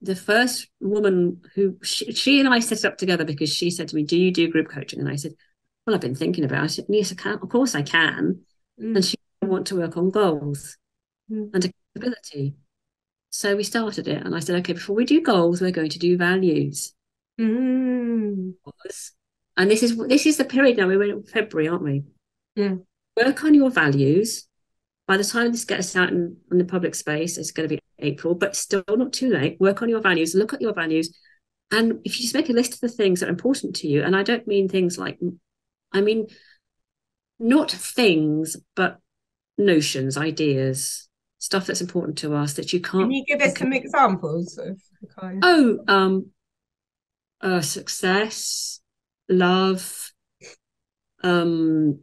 the first woman who she, she and I set up together, because she said to me, do you do group coaching? And I said, well, I've been thinking about it. And yes, I can. Of course I can. Mm. And she wanted to work on goals mm. and accountability. So we started it. And I said, okay, before we do goals, we're going to do values. Mm. And this is, this is the period now. We're in February, aren't we? Yeah. Work on your values. By the time this gets out in, in the public space, it's going to be April, but still not too late. Work on your values, look at your values. And if you just make a list of the things that are important to you, and I don't mean things like, I mean, not things, but notions, ideas, stuff that's important to us that you can't. Can you give us some examples of the kind? Oh, um, uh, success, love, um,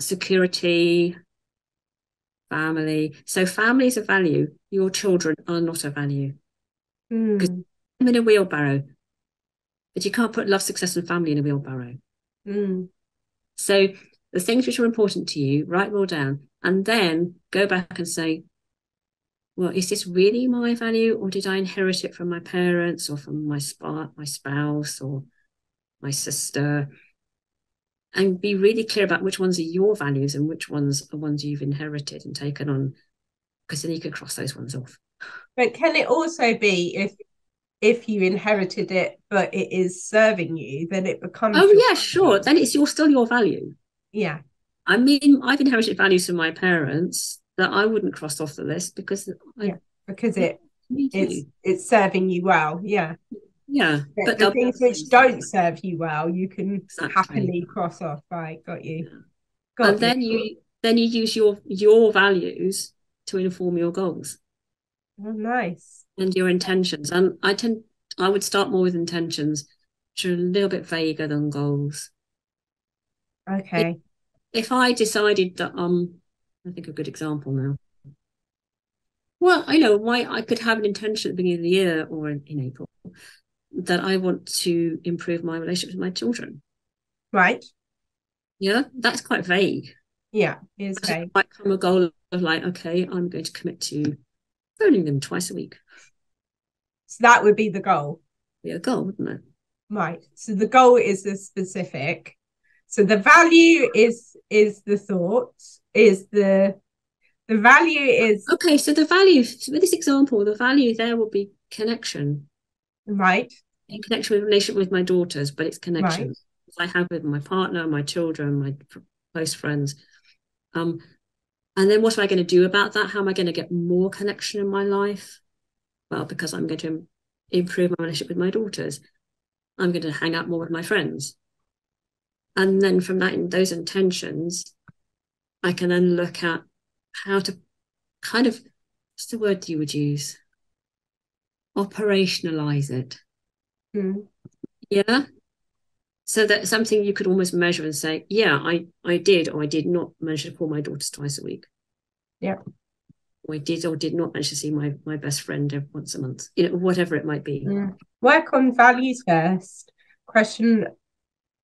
security, family. So family's a value. Your children are not a value. Because mm. I'm in a wheelbarrow, but you can't put love, success and family in a wheelbarrow. Mm. So the things which are important to you, write them all down and then go back and say, well, is this really my value, or did I inherit it from my parents or from my, sp- my spouse or my sister? And be really clear about which ones are your values and which ones are ones you've inherited and taken on, because then you can cross those ones off. But can it also be if if you inherited it, but it is serving you, then it becomes... Oh, yeah, value. Sure. Then it's your, still your value. Yeah. I mean, I've inherited values from my parents that I wouldn't cross off the list because... I, yeah, because it, it's, it's serving you well, yeah. Yeah. But, but the things which don't serve you well, you can exactly. happily cross off. Right, got you. Yeah. Got and you. then you then you use your your values to inform your goals. Oh, nice. And your intentions. And I tend, I would start more with intentions, which are a little bit vaguer than goals. Okay. If, if I decided that, um, I think a good example now. Well, I know why I could have an intention at the beginning of the year or in, in April that I want to improve my relationship with my children. Right. Yeah, that's quite vague. Yeah, it is vague. It might come a goal of like, okay, I'm going to commit to phoning them twice a week. So that would be the goal. Be a goal, wouldn't it? Right. So the goal is the specific. So the value is is the thought. Is the the value is okay. So the value so with this example, the value there will be connection. Right. In connection with relationship with my daughters, but it's connection right. I have with my partner, my children, my close friends. Um. And then what am I going to do about that? How am I going to get more connection in my life? Well, because I'm going to improve my relationship with my daughters. I'm going to hang out more with my friends. And then from that, those intentions, I can then look at how to kind of, what's the word you would use? Operationalize it. Mm. Yeah. So that's something you could almost measure and say, yeah, I, I did or I did not manage to call my daughters twice a week. Yeah. Or I did or did not manage to see my, my best friend once a month, you know, whatever it might be. Yeah. Work on values first. Question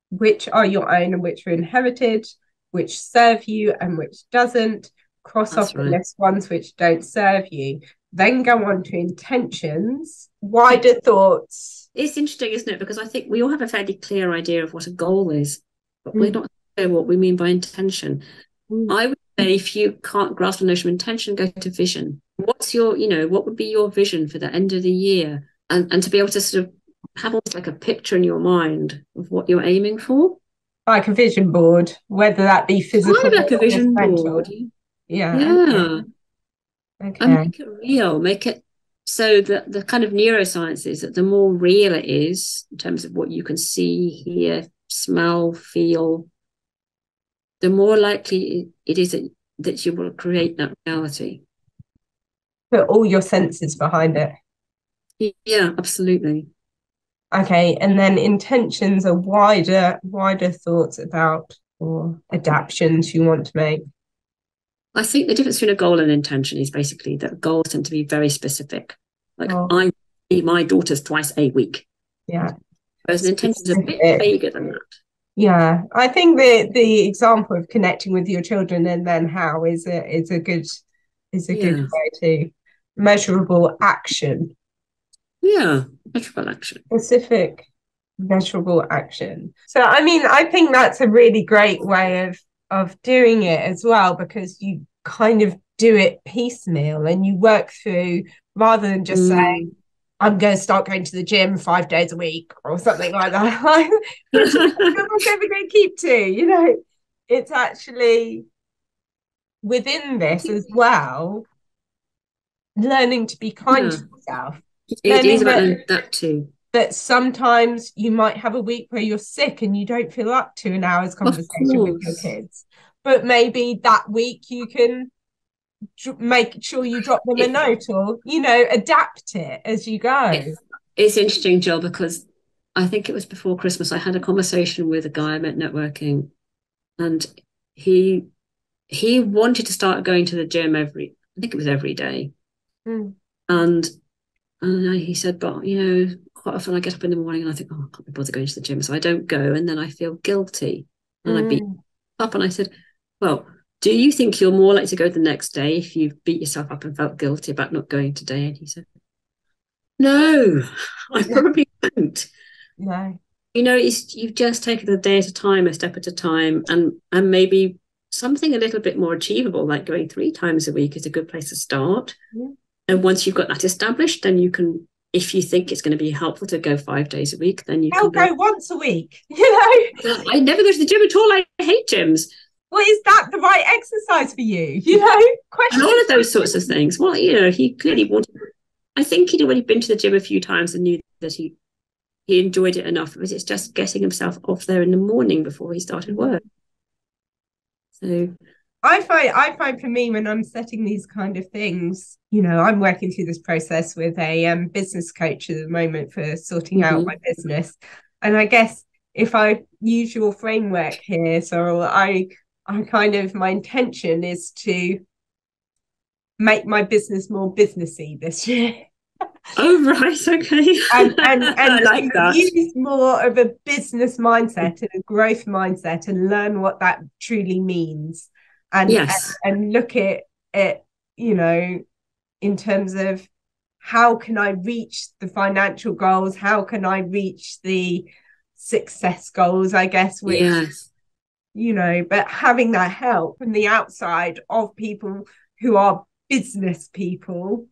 which are your own and which are inherited, which serve you and which doesn't. Cross That's off right. the list ones which don't serve you. Then go on to intentions, wider thoughts. It's interesting, isn't it? Because I think we all have a fairly clear idea of what a goal is, but mm. we're not clear what we mean by intention. Mm. I would say if you can't grasp the notion of intention, go to vision. What's your, you know, what would be your vision for the end of the year? And and to be able to sort of have almost like a picture in your mind of what you're aiming for. Like a vision board, whether that be physical. Kind of like a vision board. Yeah. Yeah. Okay. And make it real, make it. So the, the kind of neuroscience is that the more real it is in terms of what you can see, hear, smell, feel, the more likely it is that, that you will create that reality. Put all your senses behind it. Yeah, absolutely. Okay, and then intentions are wider, wider thoughts about or adaptions you want to make. I think the difference between a goal and intention is basically that goals tend to be very specific. Like oh. I see my daughters twice a week. Yeah. Whereas the intention is a bit vaguer than that. Yeah. I think the the example of connecting with your children and then how is a is a good is a yeah. good way to measurable action. Yeah. Measurable action. Specific measurable action. So I mean, I think that's a really great way of of doing it as well, because you kind of do it piecemeal and you work through rather than just mm. saying I'm going to start going to the gym five days a week or something like that. Which I'm never going to keep to, you know. It's actually within this as well, learning to be kind yeah. to yourself. It is about that, that too. That sometimes you might have a week where you're sick and you don't feel up to an hour's conversation with your kids. But maybe that week you can d- make sure you drop them a note or, you know, adapt it as you go. It's, it's interesting, Jill, because I think it was before Christmas, I had a conversation with a guy I met networking, and he he wanted to start going to the gym every, I think it was every day. Mm. And I don't know, he said, but, you know, quite often I get up in the morning and I think, oh, I can't be bothered going to the gym, so I don't go. And then I feel guilty. And mm. I beat up. And I said, well, do you think you're more likely to go the next day if you beat yourself up and felt guilty about not going today? And he said, no, I yeah. probably won't. No. You know, it's, you've just taken the day at a time, a step at a time, and and maybe something a little bit more achievable, like going three times a week, is a good place to start. Yeah. And once you've got that established, then you can, if you think it's going to be helpful to go five days a week, then you I'll can go, go once a week, you know. I never go to the gym at all. I hate gyms. Well, is that the right exercise for you? You know, questions. And all of those sorts of things. Well, you know, he clearly wanted, I think he'd already been to the gym a few times and knew that he he enjoyed it enough. But it's just getting himself off there in the morning before he started work. So I find, I find for me, when I'm setting these kind of things, you know, I'm working through this process with a um, business coach at the moment for sorting mm-hmm. out my business. And I guess if I use your framework here, so I, I kind of, my intention is to make my business more businessy this year. Oh, right. Okay. and and, and I like that. Use more of a business mindset and a growth mindset and learn what that truly means. And, yes. and and look at it, you know, in terms of how can I reach the financial goals? How can I reach the success goals, I guess, which, yes. you know, but having that help from the outside of people who are business people.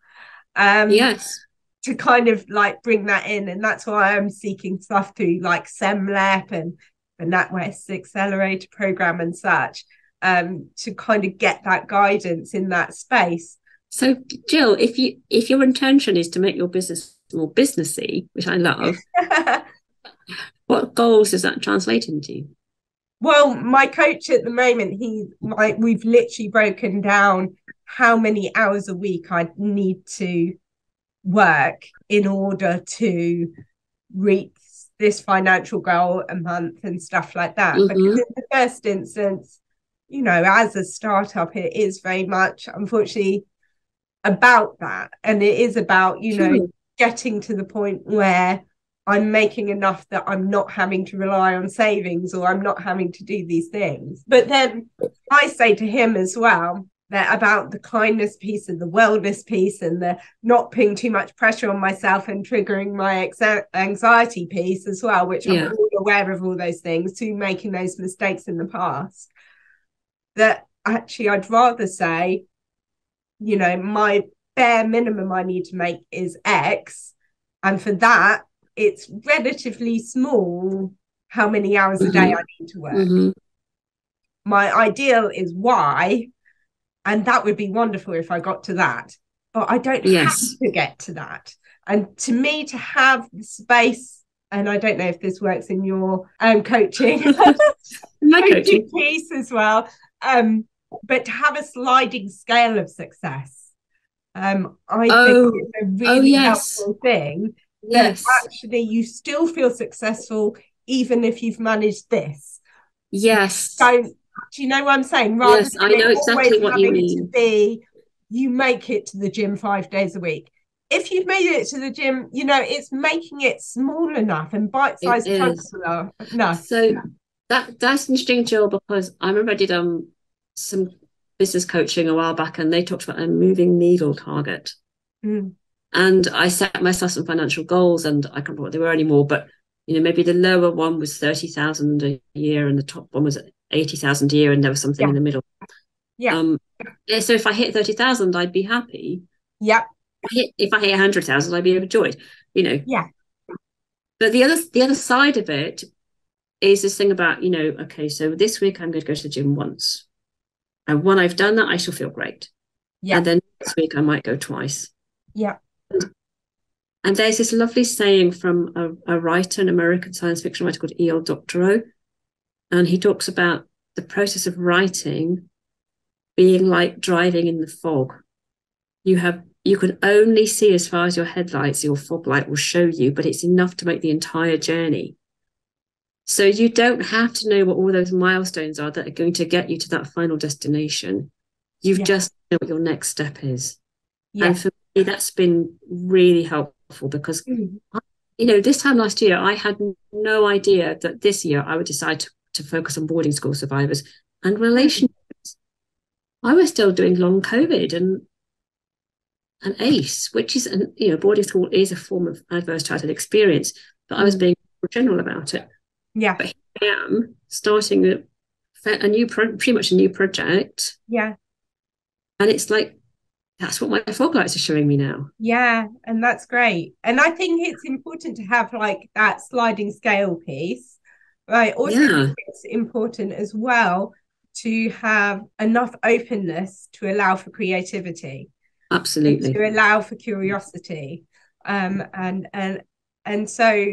Um, yes. To kind of like bring that in. And that's why I'm seeking stuff through like SEMLEP and the NatWest accelerator program and such. Um, to kind of get that guidance in that space. So, Jill, if you if your intention is to make your business more businessy, which I love, what goals does that translate into? Well, my coach at the moment, he like we've literally broken down how many hours a week I need to work in order to reach this financial goal a month and stuff like that. Mm-hmm. Because in the first instance, you know, as a startup, it is very much, unfortunately, about that. And it is about, you know, getting to the point where I'm making enough that I'm not having to rely on savings or I'm not having to do these things. But then I say to him as well that about the kindness piece and the wellness piece and the not putting too much pressure on myself and triggering my exa- anxiety piece as well, which yeah. I'm all aware of all those things, to making those mistakes in the past. That actually I'd rather say, you know, my bare minimum I need to make is X. And for that, it's relatively small how many hours mm-hmm. a day I need to work. Mm-hmm. My ideal is Y. And that would be wonderful if I got to that. But I don't yes. have to get to that. And to me, to have the space, and I don't know if this works in your um, coaching, My coaching piece as well. Um, but to have a sliding scale of success, um, I oh, think it's a really oh, yes. helpful thing. Yes. That actually you still feel successful even if you've managed this. Yes. So do you know what I'm saying? Rather yes, than I know exactly what you mean. To be, you make it to the gym five days a week. If you've made it to the gym, you know, it's making it small enough and bite-sized chunks enough. So that that's interesting, Jill, because I remember I did um some business coaching a while back and they talked about a moving needle target. Mm. And I set myself some financial goals and I can't remember what they were anymore, but, you know, maybe the lower one was thirty thousand a year and the top one was eighty thousand a year and there was something yeah. in the middle. Yeah. Um, so if I hit thirty thousand, I'd be happy. Yep. If I hit one hundred thousand, I'd be overjoyed, you know. Yeah. But the other the other side of it is this thing about, you know, okay, so this week I'm going to go to the gym once. And when I've done that, I shall feel great. Yeah. And then next week I might go twice. Yeah. And, and there's this lovely saying from a, a writer, an American science fiction writer called E L Doctorow. And he talks about the process of writing being like driving in the fog. You have... You can only see as far as your headlights, your fog light will show you, but it's enough to make the entire journey. So you don't have to know what all those milestones are that are going to get you to that final destination. You've yeah. just know what your next step is. Yeah. And for me, that's been really helpful because, mm. I, you know, this time last year, I had no idea that this year I would decide to, to focus on boarding school survivors and relationships. I was still doing long COVID and an ACE, which is, an, you know, boarding school is a form of adverse childhood experience, but I was being more general about it. Yeah. But here I am starting a, a new, pro- pretty much a new project. Yeah. And it's like, that's what my fog lights are showing me now. Yeah. And that's great. And I think it's important to have like that sliding scale piece, right? Also, yeah. It's important as well to have enough openness to allow for creativity. Absolutely. To allow for curiosity. Um, and and and so,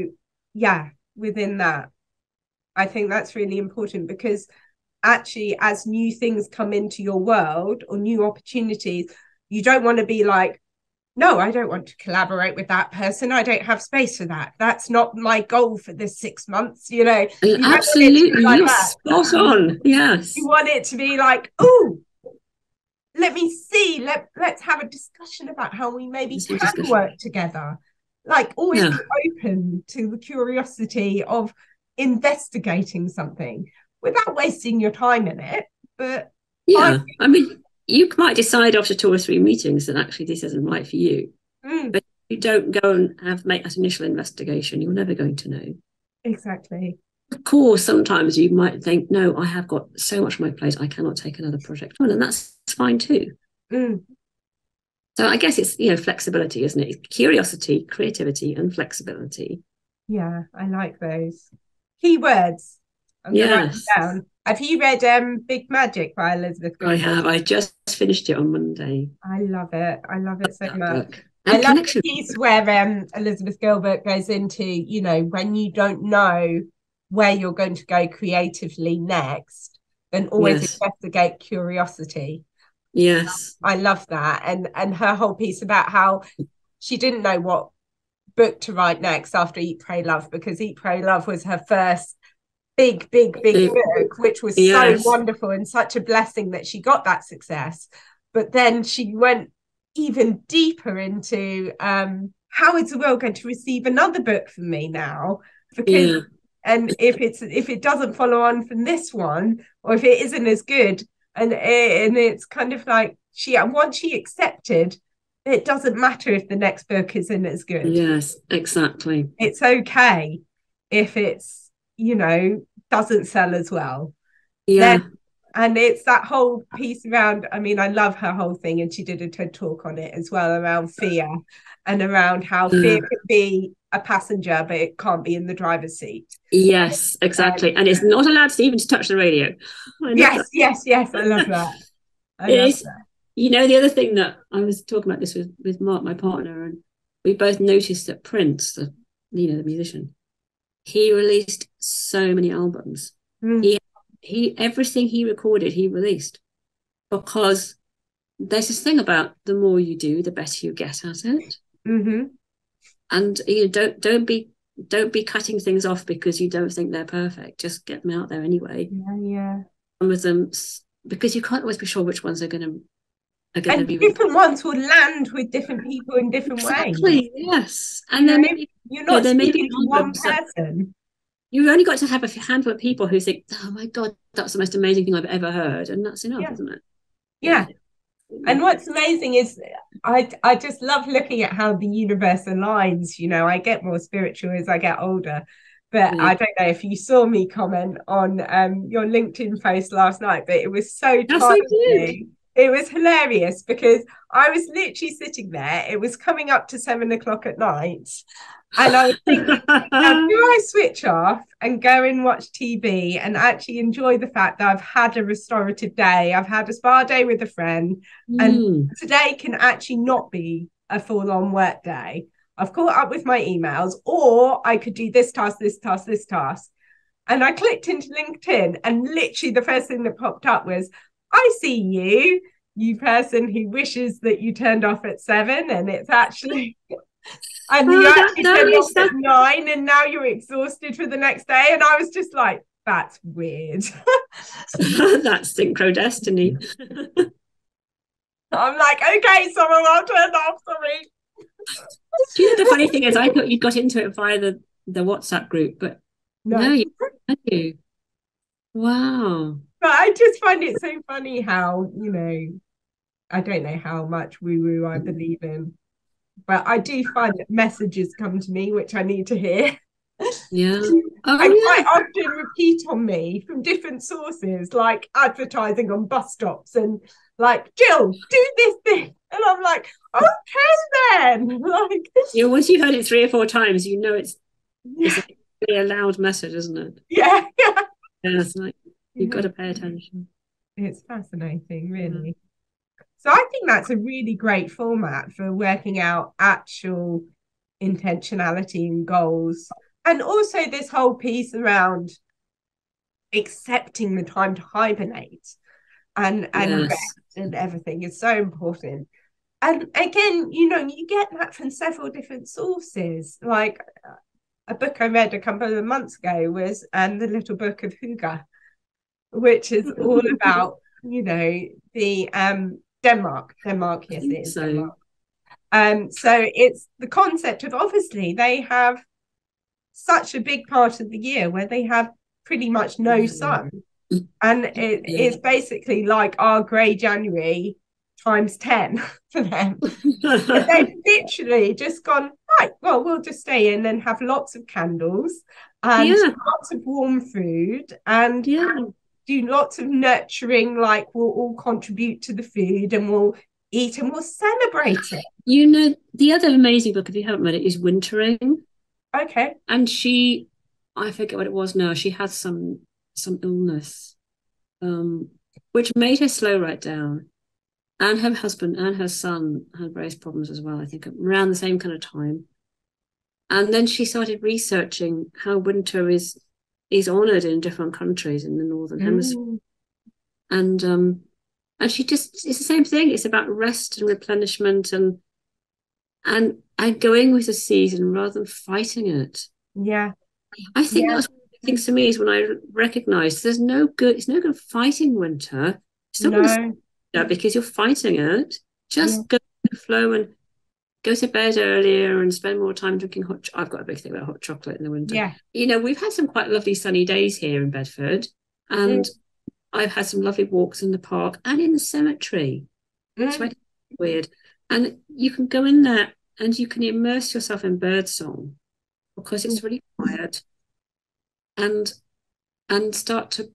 yeah, within that, I think that's really important because actually as new things come into your world or new opportunities, you don't want to be like, no, I don't want to collaborate with that person. I don't have space for that. That's not my goal for this six months, you know. You Absolutely. Like yes, spot on. Yes. You want it to be like, oh, let me see, let, let's have a discussion about how we maybe let's can work together. Like always yeah. be open to the curiosity of investigating something without wasting your time in it. But yeah, I, I mean, you might decide after two or three meetings that actually this isn't right for you. Mm. But if you don't go and have make that initial investigation, you're never going to know. Exactly. Of course, sometimes you might think, no, I have got so much on my plate, I cannot take another project on, and that's fine too. Mm. So I guess it's, you know, flexibility, isn't it? It's curiosity, creativity, and flexibility. Yeah, I like those. Keywords. I'm yes. going to write them down. Have you read um, Big Magic by Elizabeth Gilbert? I have. I just finished it on Monday. I love it. I love it so that much. I love connection. The piece where um, Elizabeth Gilbert goes into, you know, when you don't know where you're going to go creatively next, then always yes. investigate curiosity. Yes. I love that. And and her whole piece about how she didn't know what book to write next after Eat, Pray, Love, because Eat, Pray, Love was her first big, big, big book, which was yes. so wonderful and such a blessing that she got that success. But then she went even deeper into um, how is the world going to receive another book from me now? Because yeah. And if it's if it doesn't follow on from this one, or if it isn't as good, and and it's kind of like she and once she accepted, it doesn't matter if the next book isn't as good. Yes, exactly. It's okay if it's, you know, doesn't sell as well. Yeah. Then, and it's that whole piece around. I mean, I love her whole thing, and she did a TED talk on it as well around fear and around how yeah. fear can be a passenger, but it can't be in the driver's seat. Yes, exactly. Um, and it's not allowed to even to touch the radio. Yes, that. yes, yes. I love that. I it love is, that. You know, the other thing that I was talking about this with, with Mark, my partner, and we both noticed that Prince, the, you know, the musician, he released so many albums. Mm. He, he, everything he recorded, he released because there's this thing about the more you do, the better you get at it. Mm-hmm. And you know, don't don't be don't be cutting things off because you don't think they're perfect. Just get them out there anyway. Yeah, yeah. Some of them, because you can't always be sure which ones are going to are going to be. Different ones will land with different people in different exactly, ways. Exactly. Yes, and you then know, maybe you're not. Yeah, there may be one person. You've only got to have a handful of people who think, "Oh my God, that's the most amazing thing I've ever heard," and that's enough, yeah. isn't it? Yeah. yeah. And what's amazing is I I just love looking at how the universe aligns. You know, I get more spiritual as I get older, but yeah. I don't know if you saw me comment on um, your LinkedIn post last night, but it was so targeting. It was hilarious because I was literally sitting there. It was coming up to seven o'clock at night. And I was thinking, now, do I switch off and go and watch T V and actually enjoy the fact that I've had a restorative day? I've had a spa day with a friend. Mm. And today can actually not be a full-on work day. I've caught up with my emails, or I could do this task, this task, this task. And I clicked into LinkedIn, and literally the first thing that popped up was, I see you, you person who wishes that you turned off at seven, and it's actually And oh, you actually said no, so at nine, and now you're exhausted for the next day. And I was just like, that's weird. That's synchro destiny. I'm like, okay, someone, I'll turn that off, sorry. Do you know the funny thing is, I thought you'd got into it via the, the WhatsApp group, but no, no you didn't. Wow. But I just find it so funny how, you know, I don't know how much woo-woo I believe in, but I do find that messages come to me, which I need to hear. Yeah. Oh, and yeah. quite often repeat on me from different sources, like advertising on bus stops and like, Jill, do this thing. And I'm like, okay then. Like, yeah, once you've heard it three or four times, you know it's, yeah. it's a loud message, isn't it? Yeah. Yeah, it's like, you've yeah. got to pay attention. It's fascinating, really. Yeah. So I think that's a really great format for working out actual intentionality and goals. And also this whole piece around accepting the time to hibernate and, and yes. rest and everything is so important. And again, you know, you get that from several different sources. Like a book I read a couple of months ago was um, The Little Book of Huga, which is all about, you know, the um, Denmark. Denmark, yes, it is so. Denmark. Um, so it's the concept of, obviously, they have such a big part of the year where they have pretty much no sun, and it is basically like our grey January times ten for them. They've literally just gone, right, well, we'll just stay in and have lots of candles and yeah. lots of warm food and yeah. do lots of nurturing, like we'll all contribute to the food and we'll eat and we'll celebrate it. You know, the other amazing book, if you haven't read it, is Wintering. Okay. And she, I forget what it was now, she had some some illness, um, which made her slow right down. And her husband and her son had various problems as well, I think, around the same kind of time. And then she started researching how winter is is honoured in different countries in the Northern mm. Hemisphere. And um, and she just, it's the same thing. It's about rest and replenishment and and and going with the season rather than fighting it. Yeah. I think yeah. that's one of the things to me is when I recognise there's no good, it's no good fighting winter. Someone's no. because you're fighting it. Just yeah. go with the flow and go to bed earlier and spend more time drinking hot chocolate. I've got a big thing about hot chocolate in the winter. Yeah. You know, we've had some quite lovely sunny days here in Bedford, and mm. I've had some lovely walks in the park and in the cemetery. It's mm. weird. And you can go in there and you can immerse yourself in birdsong because it's really quiet, and and start to,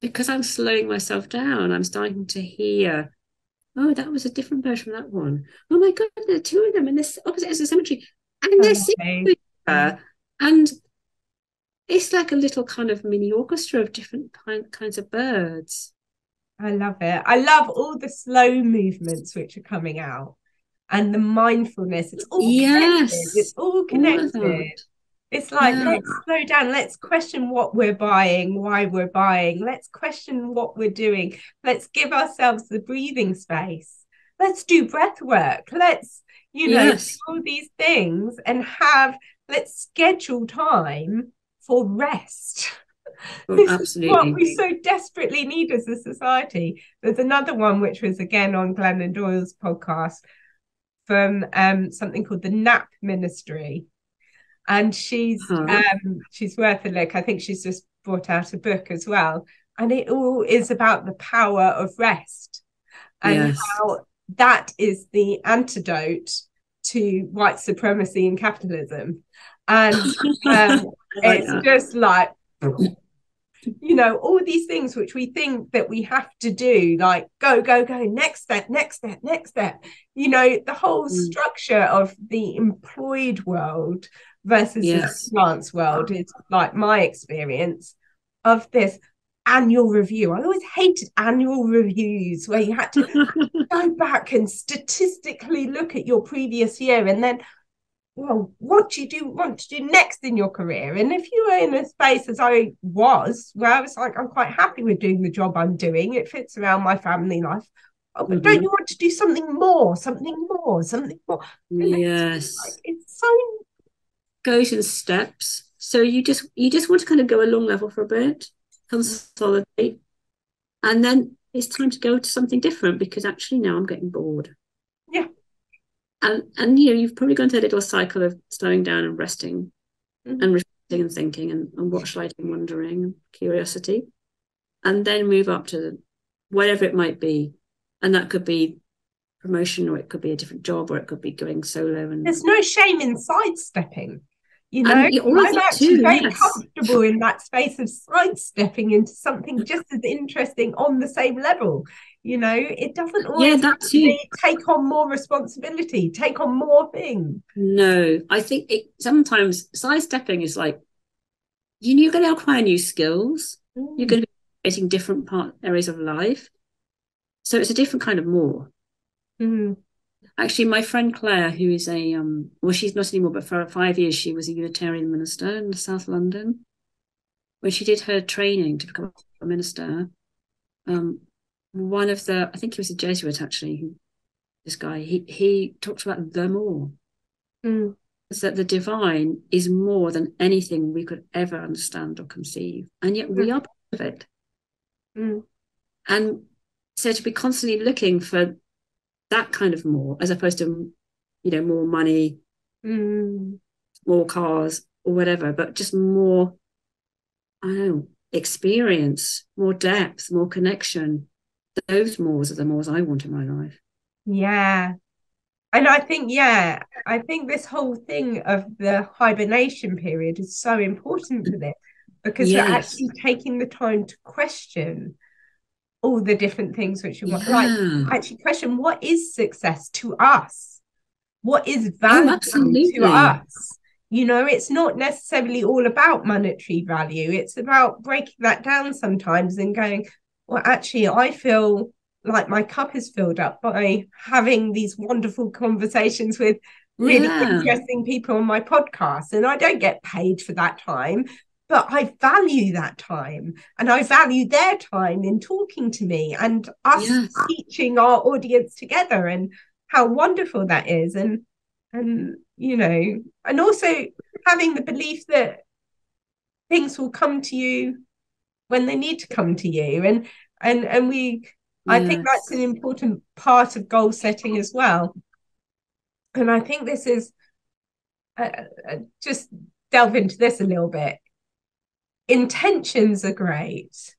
because I'm slowing myself down, I'm starting to hear, oh, that was a different bird from that one. Oh my God, there are two of them in this opposite is a cemetery, and they're singing with her. And it's like a little kind of mini orchestra of different kind, kinds of birds. I love it. I love all the slow movements which are coming out and the mindfulness. It's all yes. connected. It's all connected. All it's like, yeah. let's slow down. Let's question what we're buying, why we're buying. Let's question what we're doing. Let's give ourselves the breathing space. Let's do breath work. Let's, you know, yes. do all these things and have, let's schedule time for rest. Well, this absolutely. is what we so desperately need as a society. There's another one which was again on Glennon Doyle's podcast from um, something called the Nap Ministry, and she's huh. um, she's worth a look. I think she's just brought out a book as well, and it all is about the power of rest and yes. how that is the antidote to white supremacy and capitalism. And um, like it's that. just like. You know, all these things which we think that we have to do, like go go go next step next step next step you know, the whole mm. structure of the employed world versus yes. the freelance world is like my experience of this annual review. I always hated annual reviews where you had to go back and statistically look at your previous year and then, well, what do you do want to do next in your career? And if you were in a space as I was, where I was like, I'm quite happy with doing the job I'm doing, it fits around my family life, oh, but mm-hmm. don't you want to do something more, something more, something more? And yes. It's, it's so... Goes in steps. So you just you just want to kind of go a long level for a bit, consolidate, and then it's time to go to something different, because actually now I'm getting bored. Yeah. And, and you know, you've probably gone through a little cycle of slowing down and resting mm-hmm. and reflecting and thinking and, and what shall I do, and wondering and curiosity, and then move up to the, whatever it might be. And that could be promotion, or it could be a different job, or it could be going solo. And there's no shame in sidestepping. You know, I'm actually too, very yes. comfortable in that space of sidestepping into something just as interesting on the same level. You know, it doesn't always yeah, that too. take on more responsibility, take on more things. No, I think it sometimes sidestepping is like, you know, you're going to acquire new skills. Mm. You're going to be creating different part areas of life. So it's a different kind of more. Mm. Actually, my friend Claire, who is a, um, well, she's not anymore, but for five years she was a Unitarian minister in South London. When she did her training to become a minister, um, one of the, I think he was a Jesuit actually, who, this guy, he he talks about the more. Mm. It's that the divine is more than anything we could ever understand or conceive, and yet we are part of it. Mm. And so to be constantly looking for that kind of more, as opposed to, you know, more money, mm. more cars or whatever, but just more, I don't know, experience, more depth, more connection. Those mores are the mores I want in my life. Yeah. And I think, yeah, I think this whole thing of the hibernation period is so important for this, because yes. you're actually taking the time to question all the different things which you want. Yeah. Like, actually question, what is success to us? What is value oh, to us? You know, it's not necessarily all about monetary value. It's about breaking that down sometimes and going, well, actually, I feel like my cup is filled up by having these wonderful conversations with really yeah. interesting people on my podcast. And I don't get paid for that time, but I value that time, and I value their time in talking to me, and us yes. teaching our audience together, and how wonderful that is. And, and, you know, and also having the belief that things will come to you when they need to come to you. And, and, and we, yes. I think that's an important part of goal setting as well. And I think this is uh, just delve into this a little bit. Intentions are great,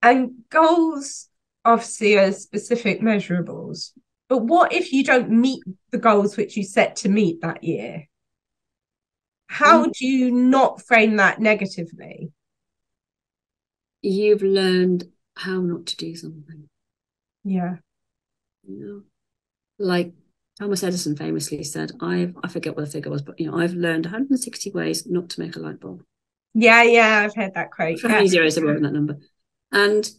and goals obviously are specific measurables, but what if you don't meet the goals which you set to meet that year? How do you not frame that negatively? You've learned how not to do something. Yeah. You know, like Thomas Edison famously said, I've I forget what the figure was, but you know, I've learned one hundred sixty ways not to make a light bulb. Yeah, yeah, I've heard that quote. From yeah. zeros above that number. And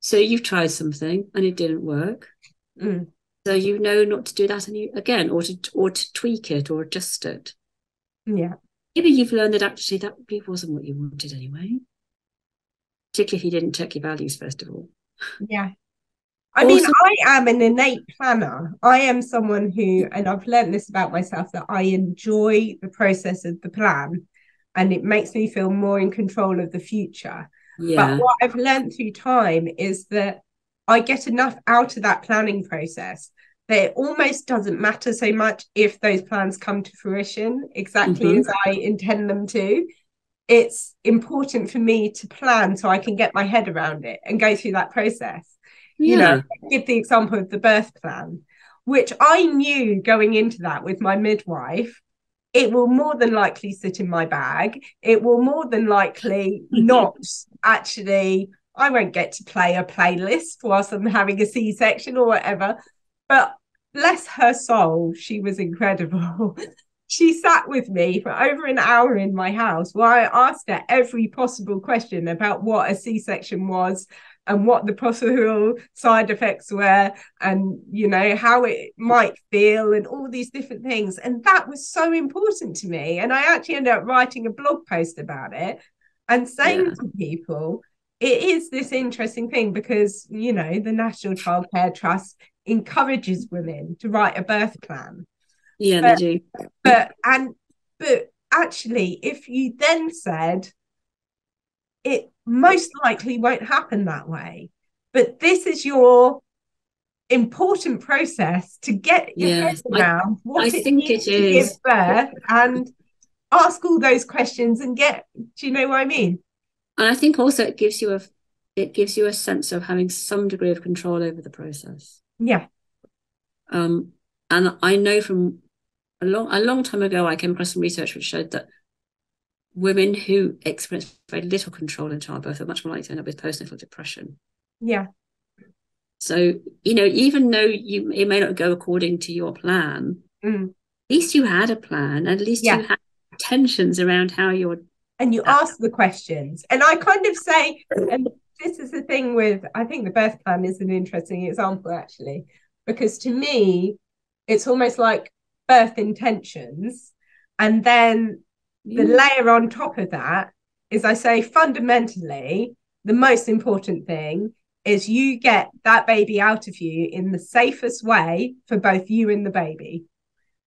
so you've tried something and it didn't work. Mm. So you know not to do that and you, again, or to or to tweak it or adjust it. Yeah. Maybe you've learned that actually that wasn't what you wanted anyway. Particularly if you didn't check your values, first of all. Yeah. I also, mean, I am an innate planner. I am someone who, and I've learned this about myself, that I enjoy the process of the plan. And it makes me feel more in control of the future. Yeah. But what I've learned through time is that I get enough out of that planning process that it almost doesn't matter so much if those plans come to fruition exactly mm-hmm. as I intend them to. It's important for me to plan so I can get my head around it and go through that process. Yeah. You know, I give the example of the birth plan, which I knew going into that with my midwife, it will more than likely sit in my bag. It will more than likely not actually, I won't get to play a playlist whilst I'm having a C-section or whatever. But bless her soul, she was incredible. She sat with me for over an hour in my house while I asked her every possible question about what a C-section was and what the possible side effects were, and, you know, how it might feel and all these different things. And that was so important to me. And I actually ended up writing a blog post about it and saying yeah. to people, it is this interesting thing because, you know, the National Childcare Trust encourages women to write a birth plan. Yeah, but, they do. But and but actually, if you then said it most likely won't happen that way, but this is your important process to get your yeah, head around I, what I it think it is to give birth and ask all those questions and get, do you know what I mean? And I think also it gives you a it gives you a sense of having some degree of control over the process. Yeah. Um, and I know from a long a long time ago, I came across some research which showed that women who experience very little control in childbirth are much more likely to end up with postnatal depression. Yeah. So, you know, even though you it may not go according to your plan, mm. at least you had a plan. At least yeah. you had tensions around how you're. And you ask the questions. And I kind of say, and this is the thing with, I think the birth plan is an interesting example, actually, because to me, it's almost like birth intentions. And then yeah. the layer on top of that is I say, fundamentally, the most important thing is you get that baby out of you in the safest way for both you and the baby.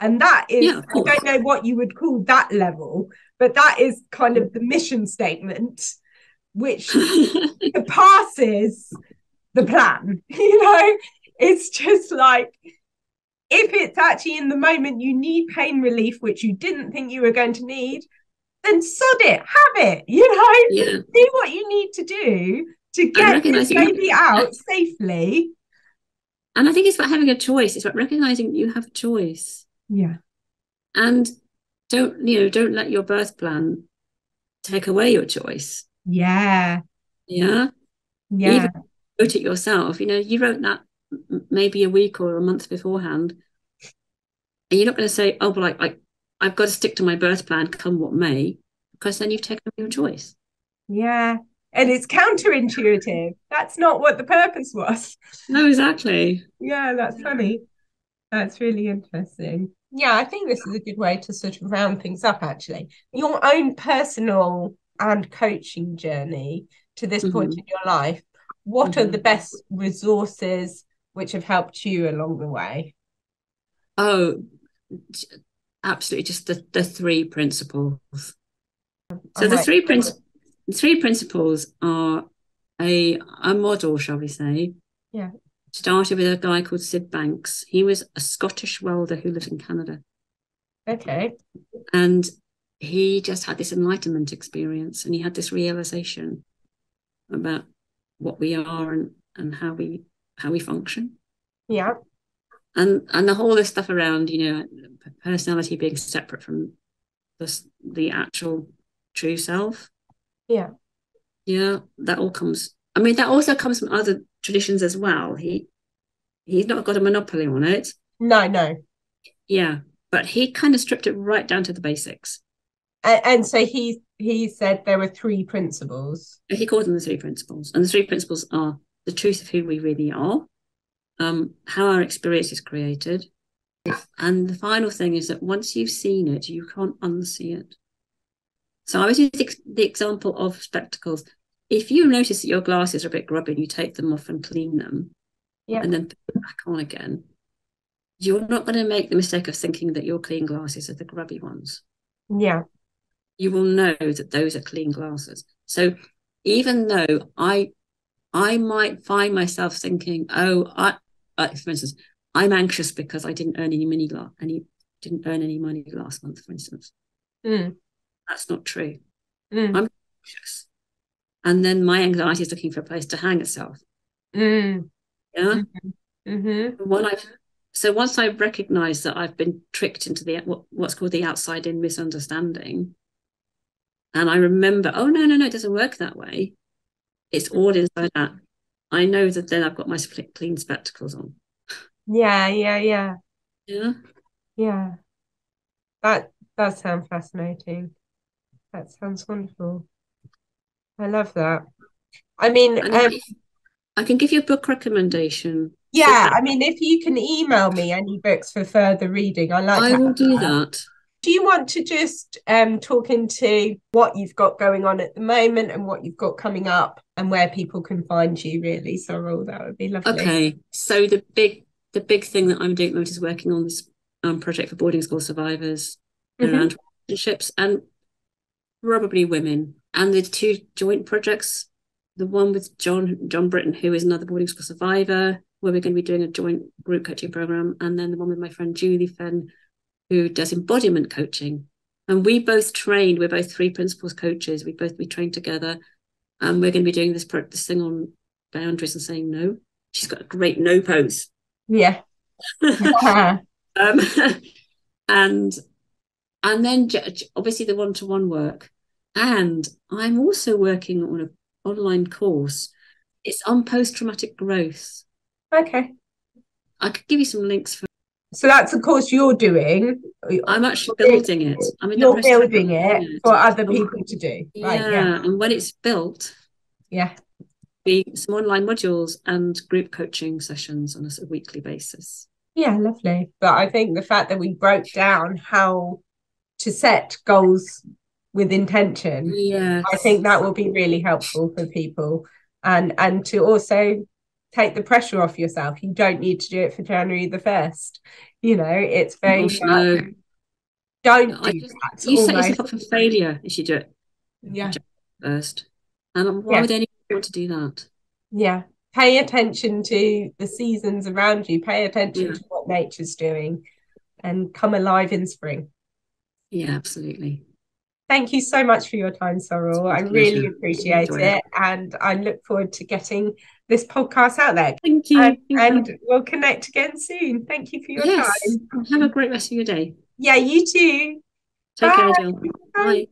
And that is, yeah, I don't know what you would call that level, but that is kind of the mission statement, which surpasses the plan. You know, it's just like, if it's actually in the moment you need pain relief, which you didn't think you were going to need, then sod it, have it, you know, yeah. do what you need to do to get this baby out safely. And I think it's about having a choice. It's about recognising you have a choice. Yeah. And don't, you know, don't let your birth plan take away your choice. Yeah. Yeah. Yeah. Even wrote it yourself. You know, you wrote that maybe a week or a month beforehand. And you're not going to say, oh, but like, like, I've got to stick to my birth plan, come what may, because then you've taken your choice. Yeah. And it's counterintuitive. That's not what the purpose was. No, exactly. Yeah, that's funny. That's really interesting. Yeah, I think this is a good way to sort of round things up, actually. Your own personal and coaching journey to this mm-hmm. point in your life, what mm-hmm. are the best resources which have helped you along the way? Oh, absolutely. Just the, the three principles. So right. the three principles. Three principles are a a model, shall we say? Yeah. Started with a guy called Sid Banks. He was a Scottish welder who lived in Canada. Okay. And he just had this enlightenment experience, and he had this realization about what we are and and how we how we function. Yeah. And and the whole this stuff around, you know, personality being separate from the the actual true self. Yeah. Yeah, that all comes. I mean, that also comes from other traditions as well. He he's not got a monopoly on it. No, no. Yeah, but he kind of stripped it right down to the basics. And, and so he he said there were three principles. He called them the three principles. And the three principles are the truth of who we really are, um, how our experience is created. And the final thing is that once you've seen it, you can't unsee it. So I always use the example of spectacles. If you notice that your glasses are a bit grubby and you take them off and clean them yeah. and then put them back on again, you're not going to make the mistake of thinking that your clean glasses are the grubby ones. Yeah. You will know that those are clean glasses. So even though I I might find myself thinking, oh, I, uh, for instance, I'm anxious because I didn't earn any money, any, didn't earn any money last month, for instance. Mm. That's not true. Mm. I'm anxious. And then my anxiety is looking for a place to hang itself. Mm. Yeah. Mm-hmm. Mm-hmm. When I've, so once I've recognised that I've been tricked into the what, what's called the outside-in misunderstanding, and I remember, oh, no, no, no, it doesn't work that way. It's all inside that. I know that then I've got my clean spectacles on. Yeah, yeah, yeah. Yeah? Yeah. That does sound fascinating. That sounds wonderful. I love that. I mean, um, I can give you a book recommendation. Yeah, I mean, if you can email me any books for further reading, I like. I will do that. Do you want to just um, talk into what you've got going on at the moment and what you've got coming up and where people can find you, really, Sorrel? That would be lovely. Okay. So the big the big thing that I'm doing at the moment is working on this um, project for boarding school survivors mm-hmm. around relationships and probably women. And the two joint projects, the one with John John Britton, who is another boarding school survivor, where we're going to be doing a joint group coaching program, and then the one with my friend Julie Fenn, who does embodiment coaching. And we both trained, we're both Three Principles coaches. We both, we trained together, and we're going to be doing this, this thing on boundaries and saying no. She's got a great no pose. Yeah. um, and, and then obviously the one-to-one work. And I'm also working on an online course. It's on post-traumatic growth. Okay. I could give you some links for. So that's the course you're doing. I'm actually building it. I mean, you're building it for other people to do. Right, yeah. yeah, and when it's built, yeah, be some online modules and group coaching sessions on a weekly basis. Yeah, lovely. But I think the fact that we broke down how to set goals with intention, yeah, I think that will be really helpful for people, and and to also take the pressure off yourself. You don't need to do it for January the first. You know, it's very oh, no. Don't no, do just, that. You set yourself up for failure if you do it. Yeah. First. And why yeah. would anyone want to do that? Yeah. Pay attention to the seasons around you. Pay attention yeah. to what nature's doing and come alive in spring. Yeah, absolutely. Thank you so much for your time, Sorrel. I really appreciate it. it. And I look forward to getting this podcast out there. Thank you. And, and we'll connect again soon. Thank you for your yes. time. Have a great rest of your day. Yeah, you too. Take Bye. care, Jill. Bye. Bye.